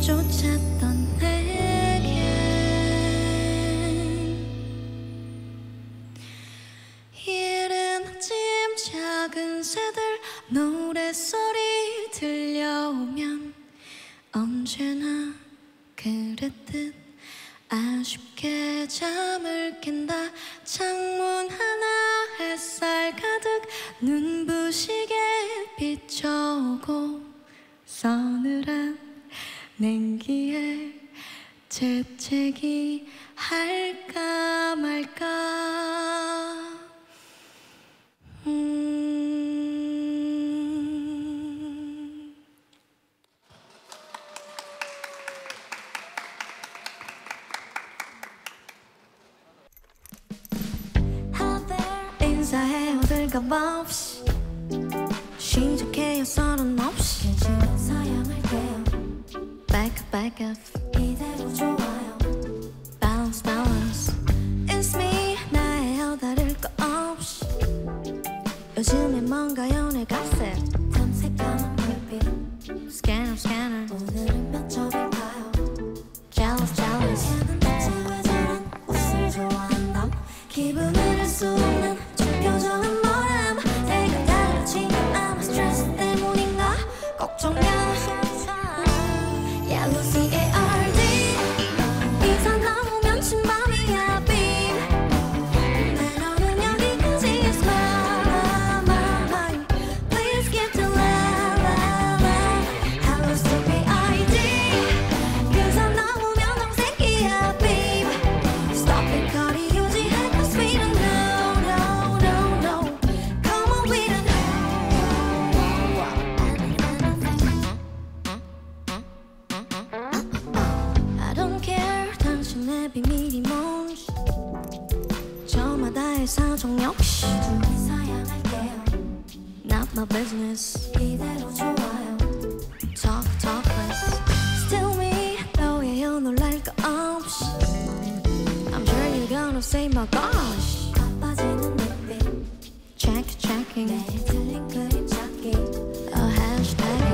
쫓았던 내겐 이른 아침 작은 새들 노랫소리 들려오면 언제나 그랬듯 아쉽게 잠을 깬다. 창문 하나 햇살 가득 눈부시게 비춰오고 서늘한 냉기에 재채기 할까 말까. 인사해 어딜감 없이 신속해요 서론 없이 지금 사양할게요. Back up back up 이대로 좋아요. Bounce bounce It's me 나의 허다를 거 없이 요즘에 뭔가 연애 가세 탐색하는 불빛 Scanner scanner 오늘은 몇 점일까요. Jealous jealous 걔는 대체 왜 저런 옷을 좋아한담. 기분을 알 수 없는 표정은 뭐람. 내가 달라진 건 아마 스트레스 때문인가 걱정이야. Jealousy A.R.D. 이상 나오면 침밤이야 babe. 내 너는 여기까지 is my my my. Please 사정 역시 좀 사양할게요. Not my business. 이대로 좋아요. Talk less. Still me. 너의 연 놀랄 거 없이. I'm sure you're gonna say my gosh. 바빠지는 눈빛. Checking. 내 틀린 그림 찾기. A hashtag.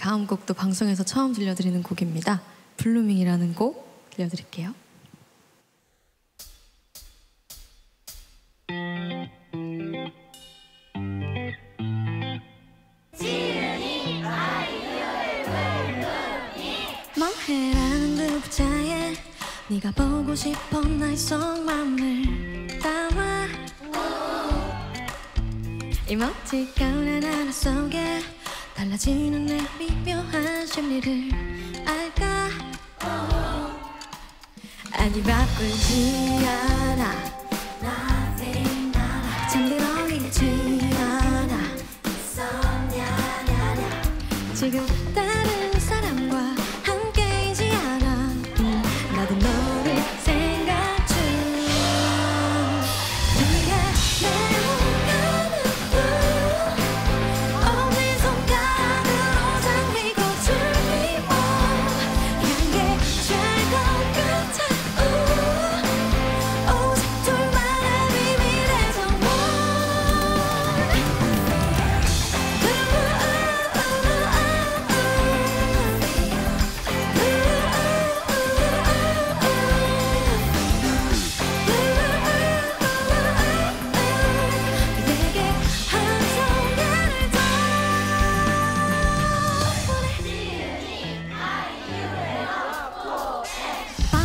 다음 곡도 방송에서 처음 들려드리는 곡입니다. 블루밍이라는 곡. 들려드릴게요. 지은이 아이유의 외눈이 뭐해라는 득자에 네가 보고 싶어 나의 속마음을 담아 이모티콘의 나라 속에 달라지는 내 미묘한 심리를 알까? 아니 바쁘지 않아 참 그러겠지 않아 지금 다른 사람과 함께이지 않아 나도 너를 생각 중 네가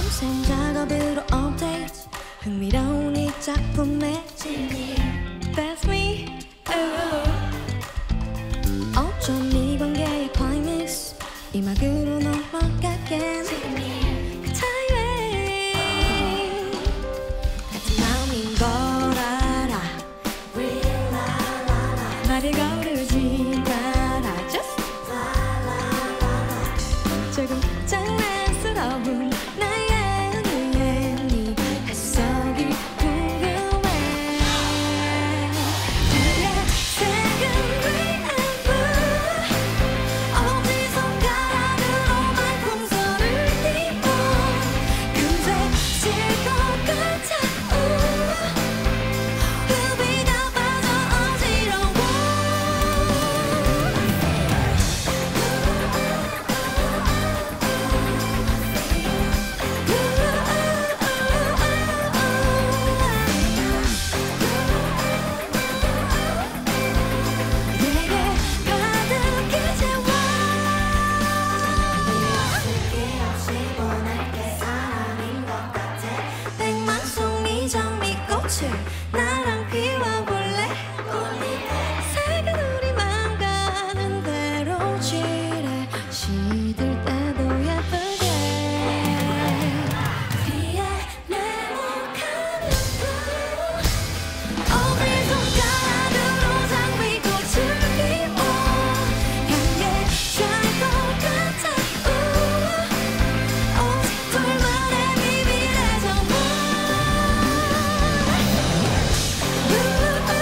내 작업으로 업데이트 흥미로운 이 작품의 진리 That's me oh. 어쩜 이 관계의 climax 이 막으로 넘어가겠니 그 타이밍 같은 마음인 걸 알아 말을 거르지 마라 Just 조금 장난스러운 나의 나랑 비워볼래? 색은 우리 맘 가는 대로 칠해 시들 때도 예쁘게 귀에 내 목하는 거 어디 손가락으로 잠그고 즐기고 향해 찰것 같아 오직 둘만의 비밀의 정보 You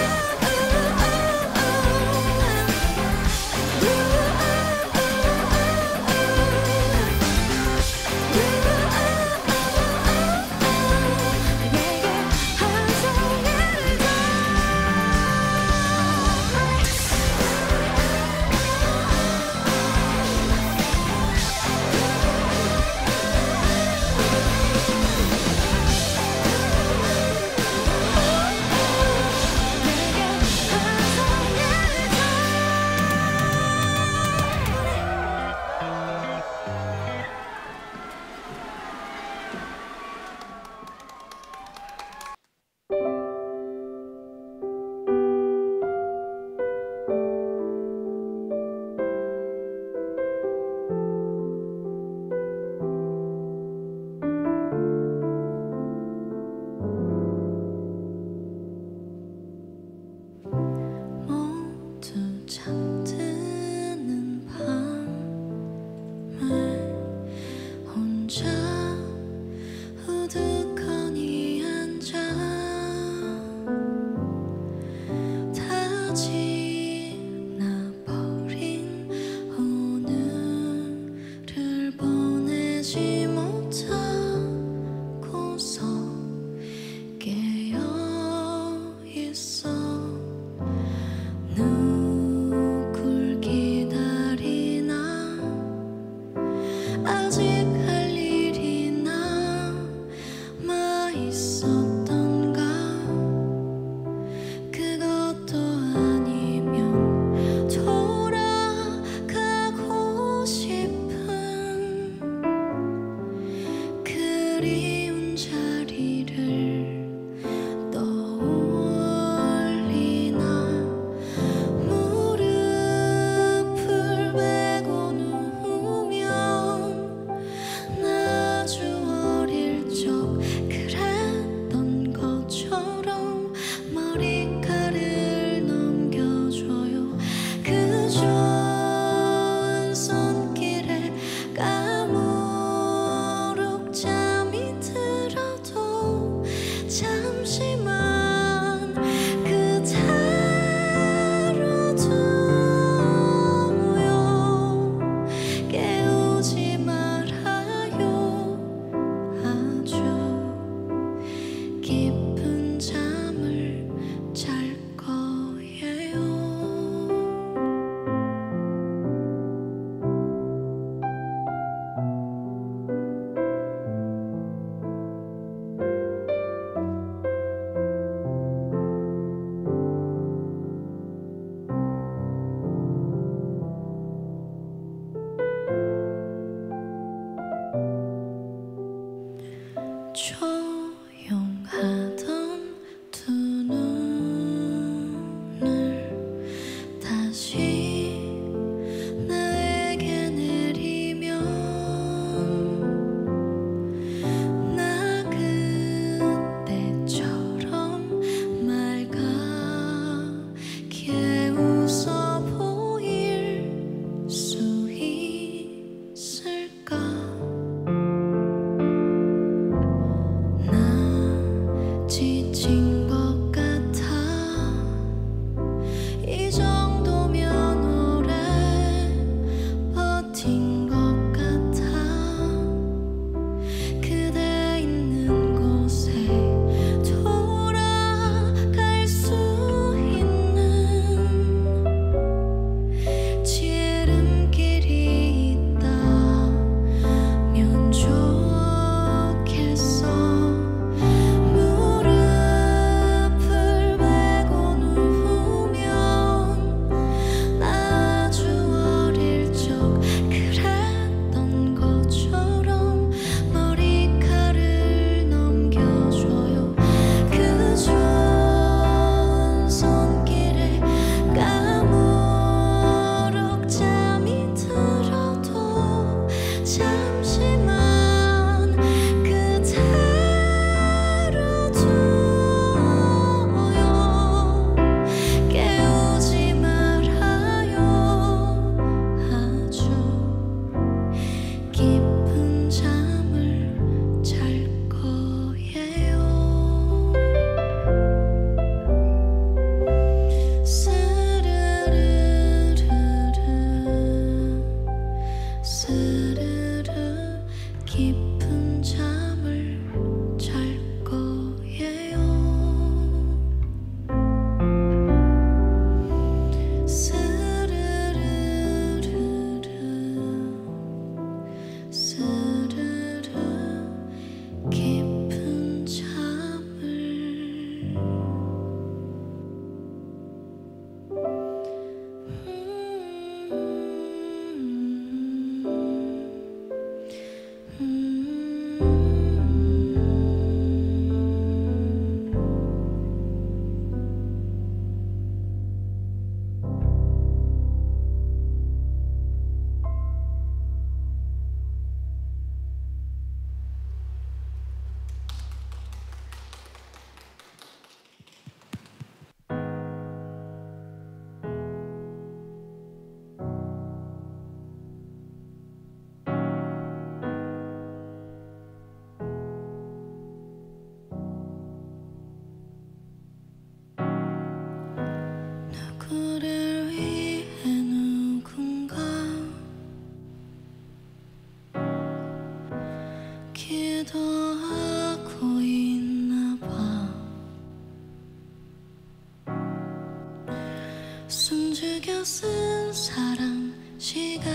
숨죽여 쓴 사랑 시간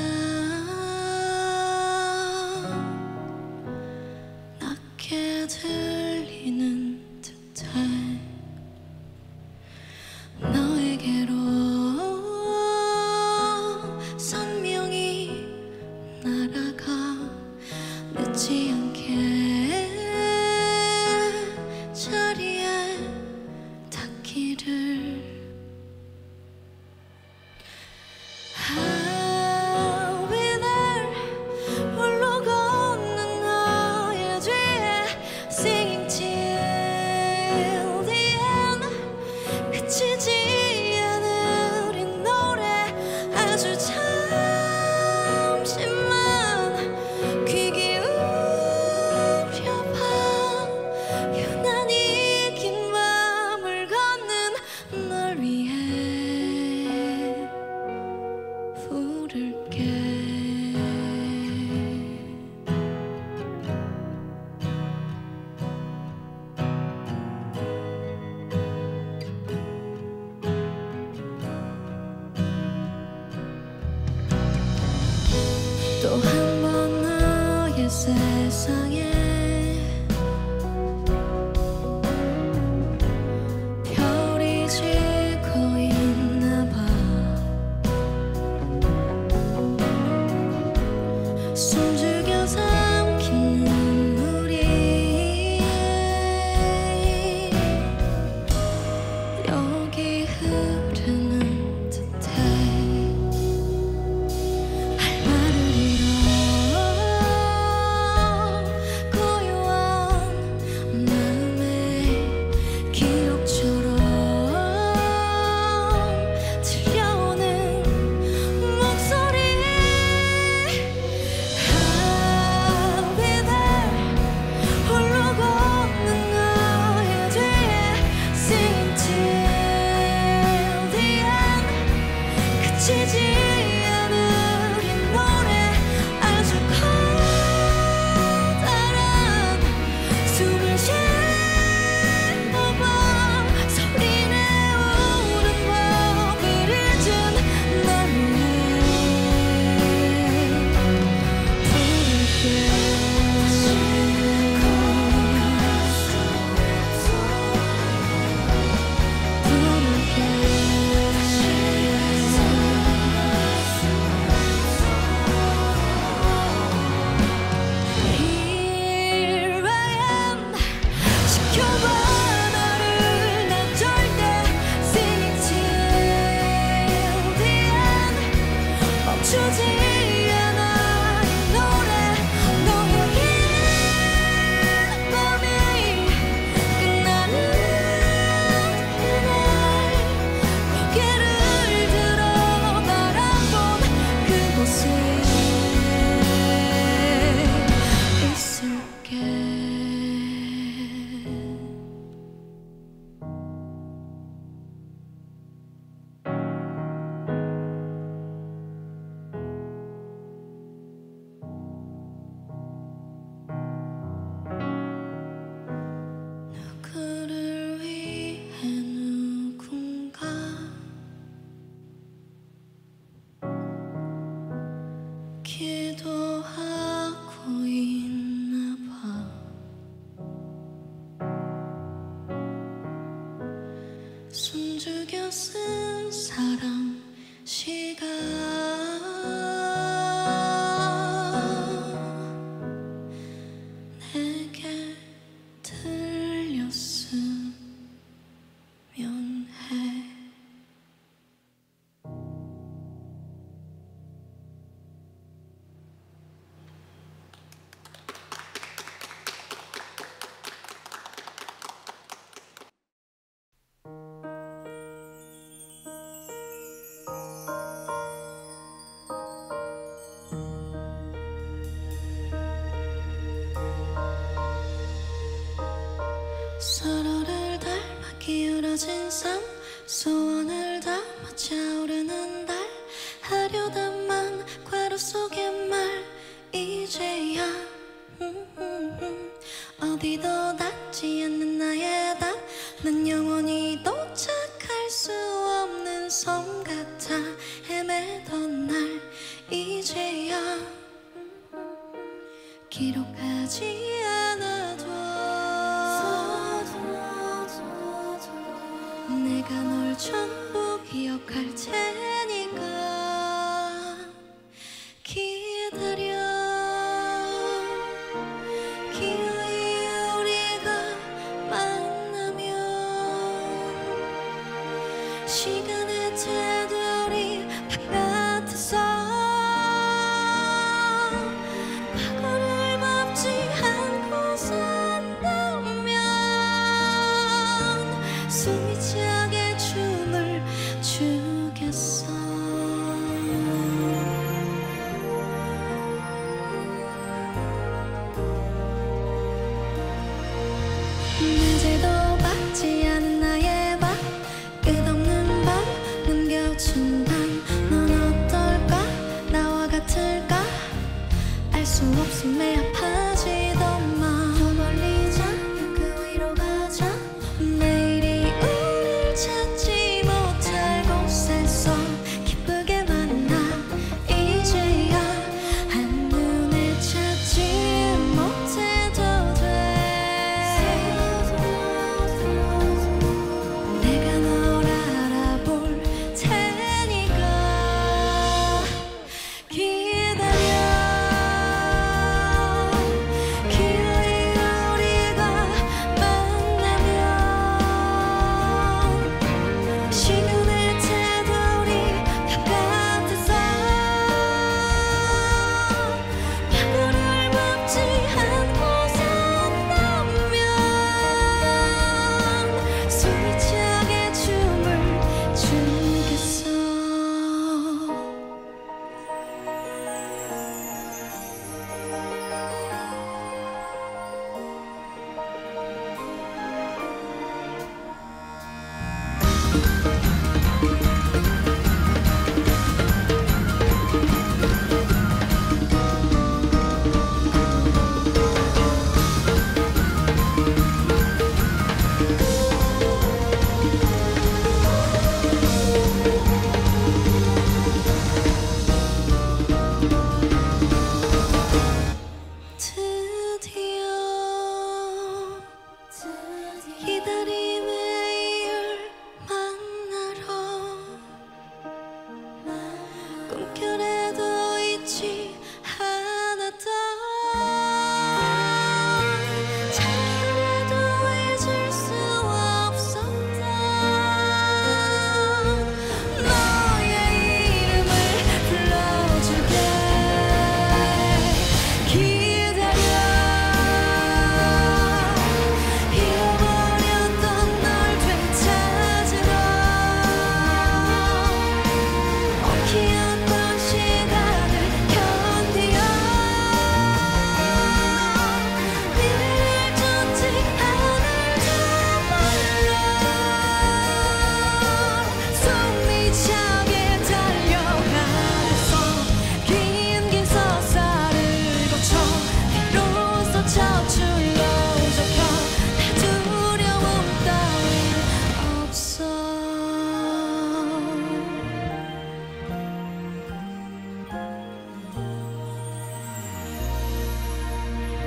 낮게 들리는 듯해 너에게로 선명히 날아가 늦지 않게 자리에 닿기를 그치지 않은 우리 노래 아주 잠시만 귀 기울여봐 유난히 긴 밤을 걷는 널 위해 부를게 또 한 번 너의 세상에 별이 지고 있나 봐 숨죽여 삼킨 눈물이 여기 흐르는 듯해 지지 않은 우리 노래 아주 커다란 숨을 쉬어봐 소리 내오는 법을 잊은 널 위해 부를게 기도하고 있나 봐 숨죽여 쓴 사랑 시간 내게 들렸으면 해 서로를 닮아 기울어진 삶 소원을 담아 차오르는 달 하려다만 괄호 속의 말 이제야 어디도 닿지 않는 나의 답 난 영원히 도착할 수 없는 섬 같아 헤매던 날 이제야 기록하지 않아도 내가 널 전부 기억할 테니까 기다려. 시간의 테두리 바깥에서 과거를 밟지 않고 산다면 숨이 차게 춤을 추겠어. 낮에도 받지 않은 나의 넌 어떨까? 나와 같을까? 알 수 없음에 아파지더만 더 멀리 자, 그 위로 가자. 내일이 우릴 찾지 못할 곳에서 기쁘게 만나 이제야. 한눈에 찾지 못해도 돼. 내가 널 알아볼 테니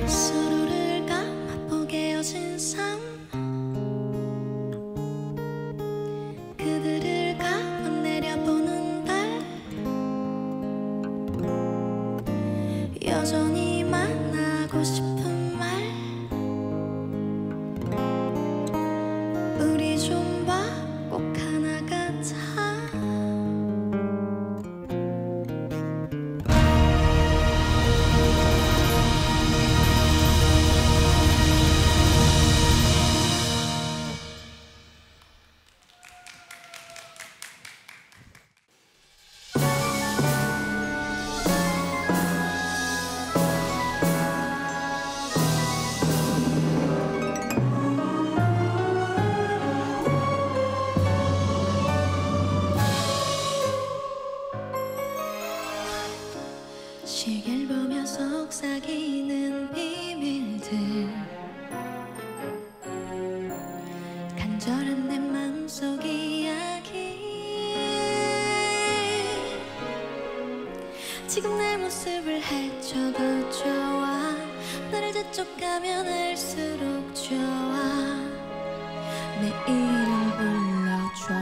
서로를 감아보게 여진 삶, 그들을 감아 내려보는 달, 여전히 만나고 싶은 말, 우리 좀 봐, 꼭 하나 같아. 시계를 보며 속삭이는 비밀들, 간절히 지금 내 모습을 헤쳐도 좋아. 나를 재촉하면 할수록 좋아. 내 이름 불러줘.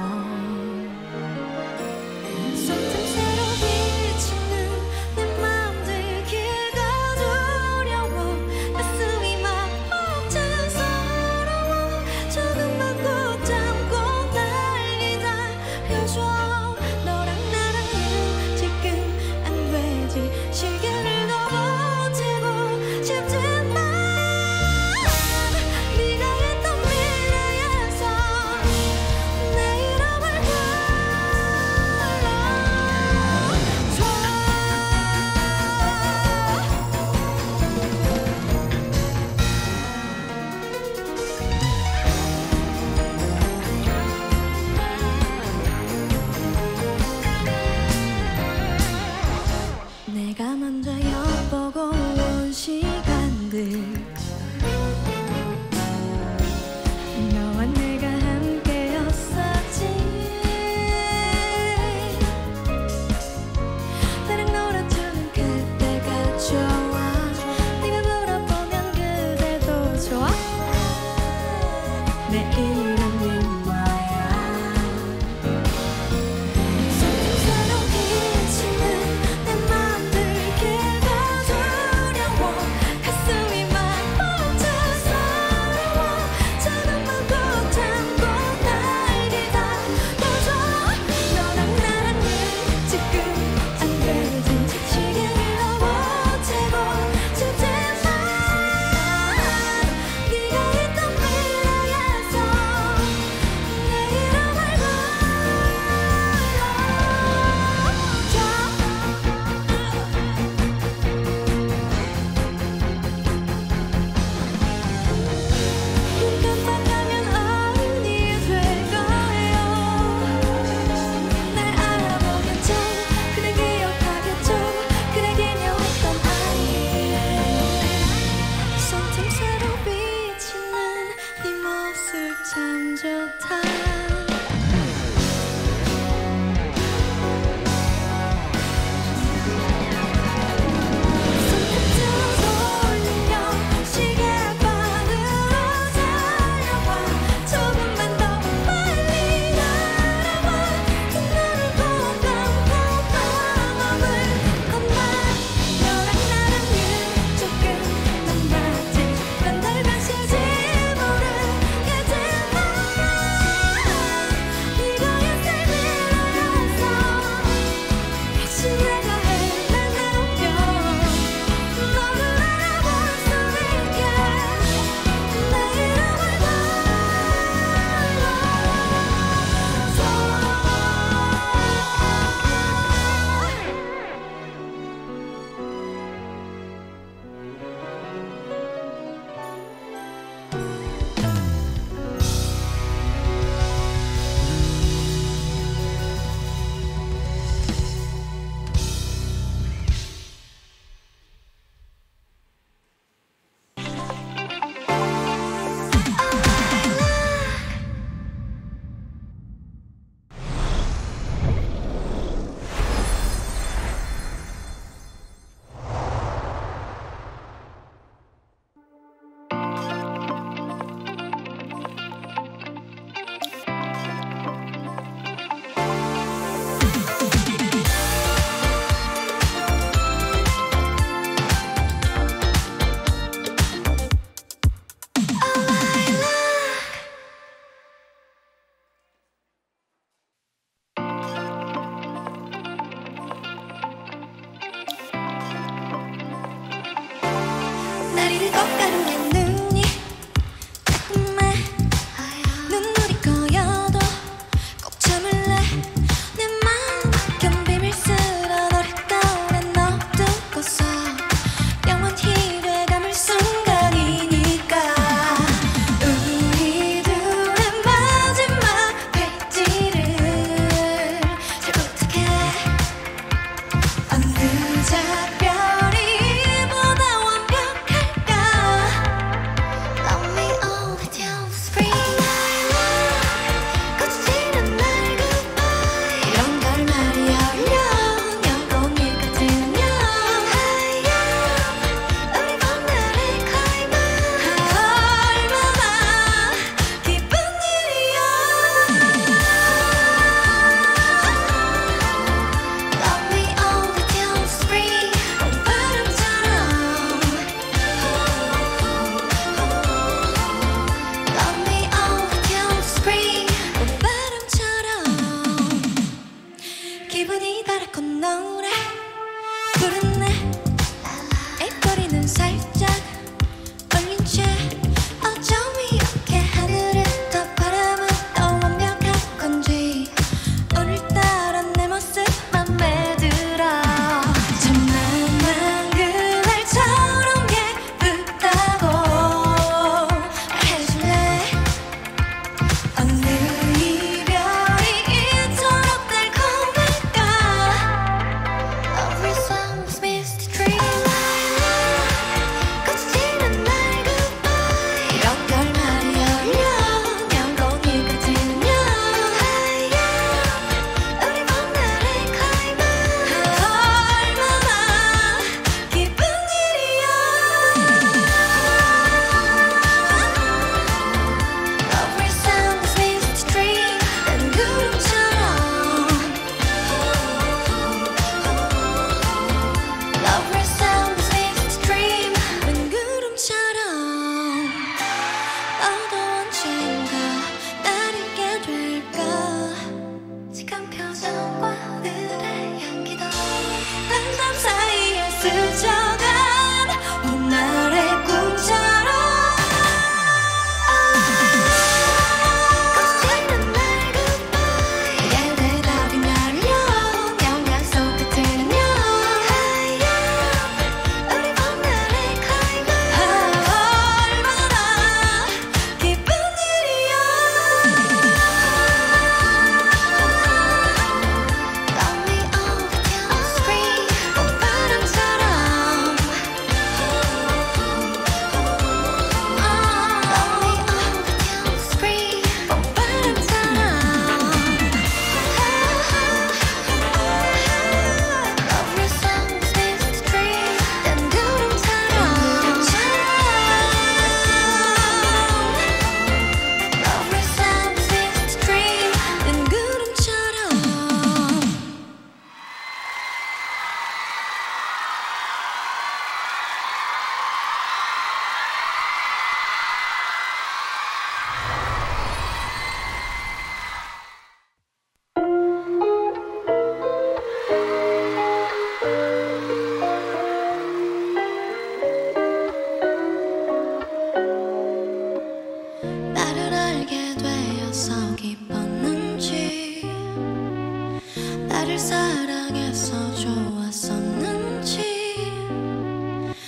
널 사랑해서 좋았었는지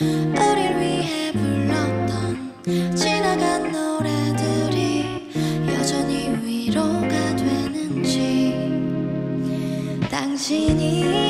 우릴 위해 불렀던 지나간 노래들이 여전히 위로가 되는지 당신이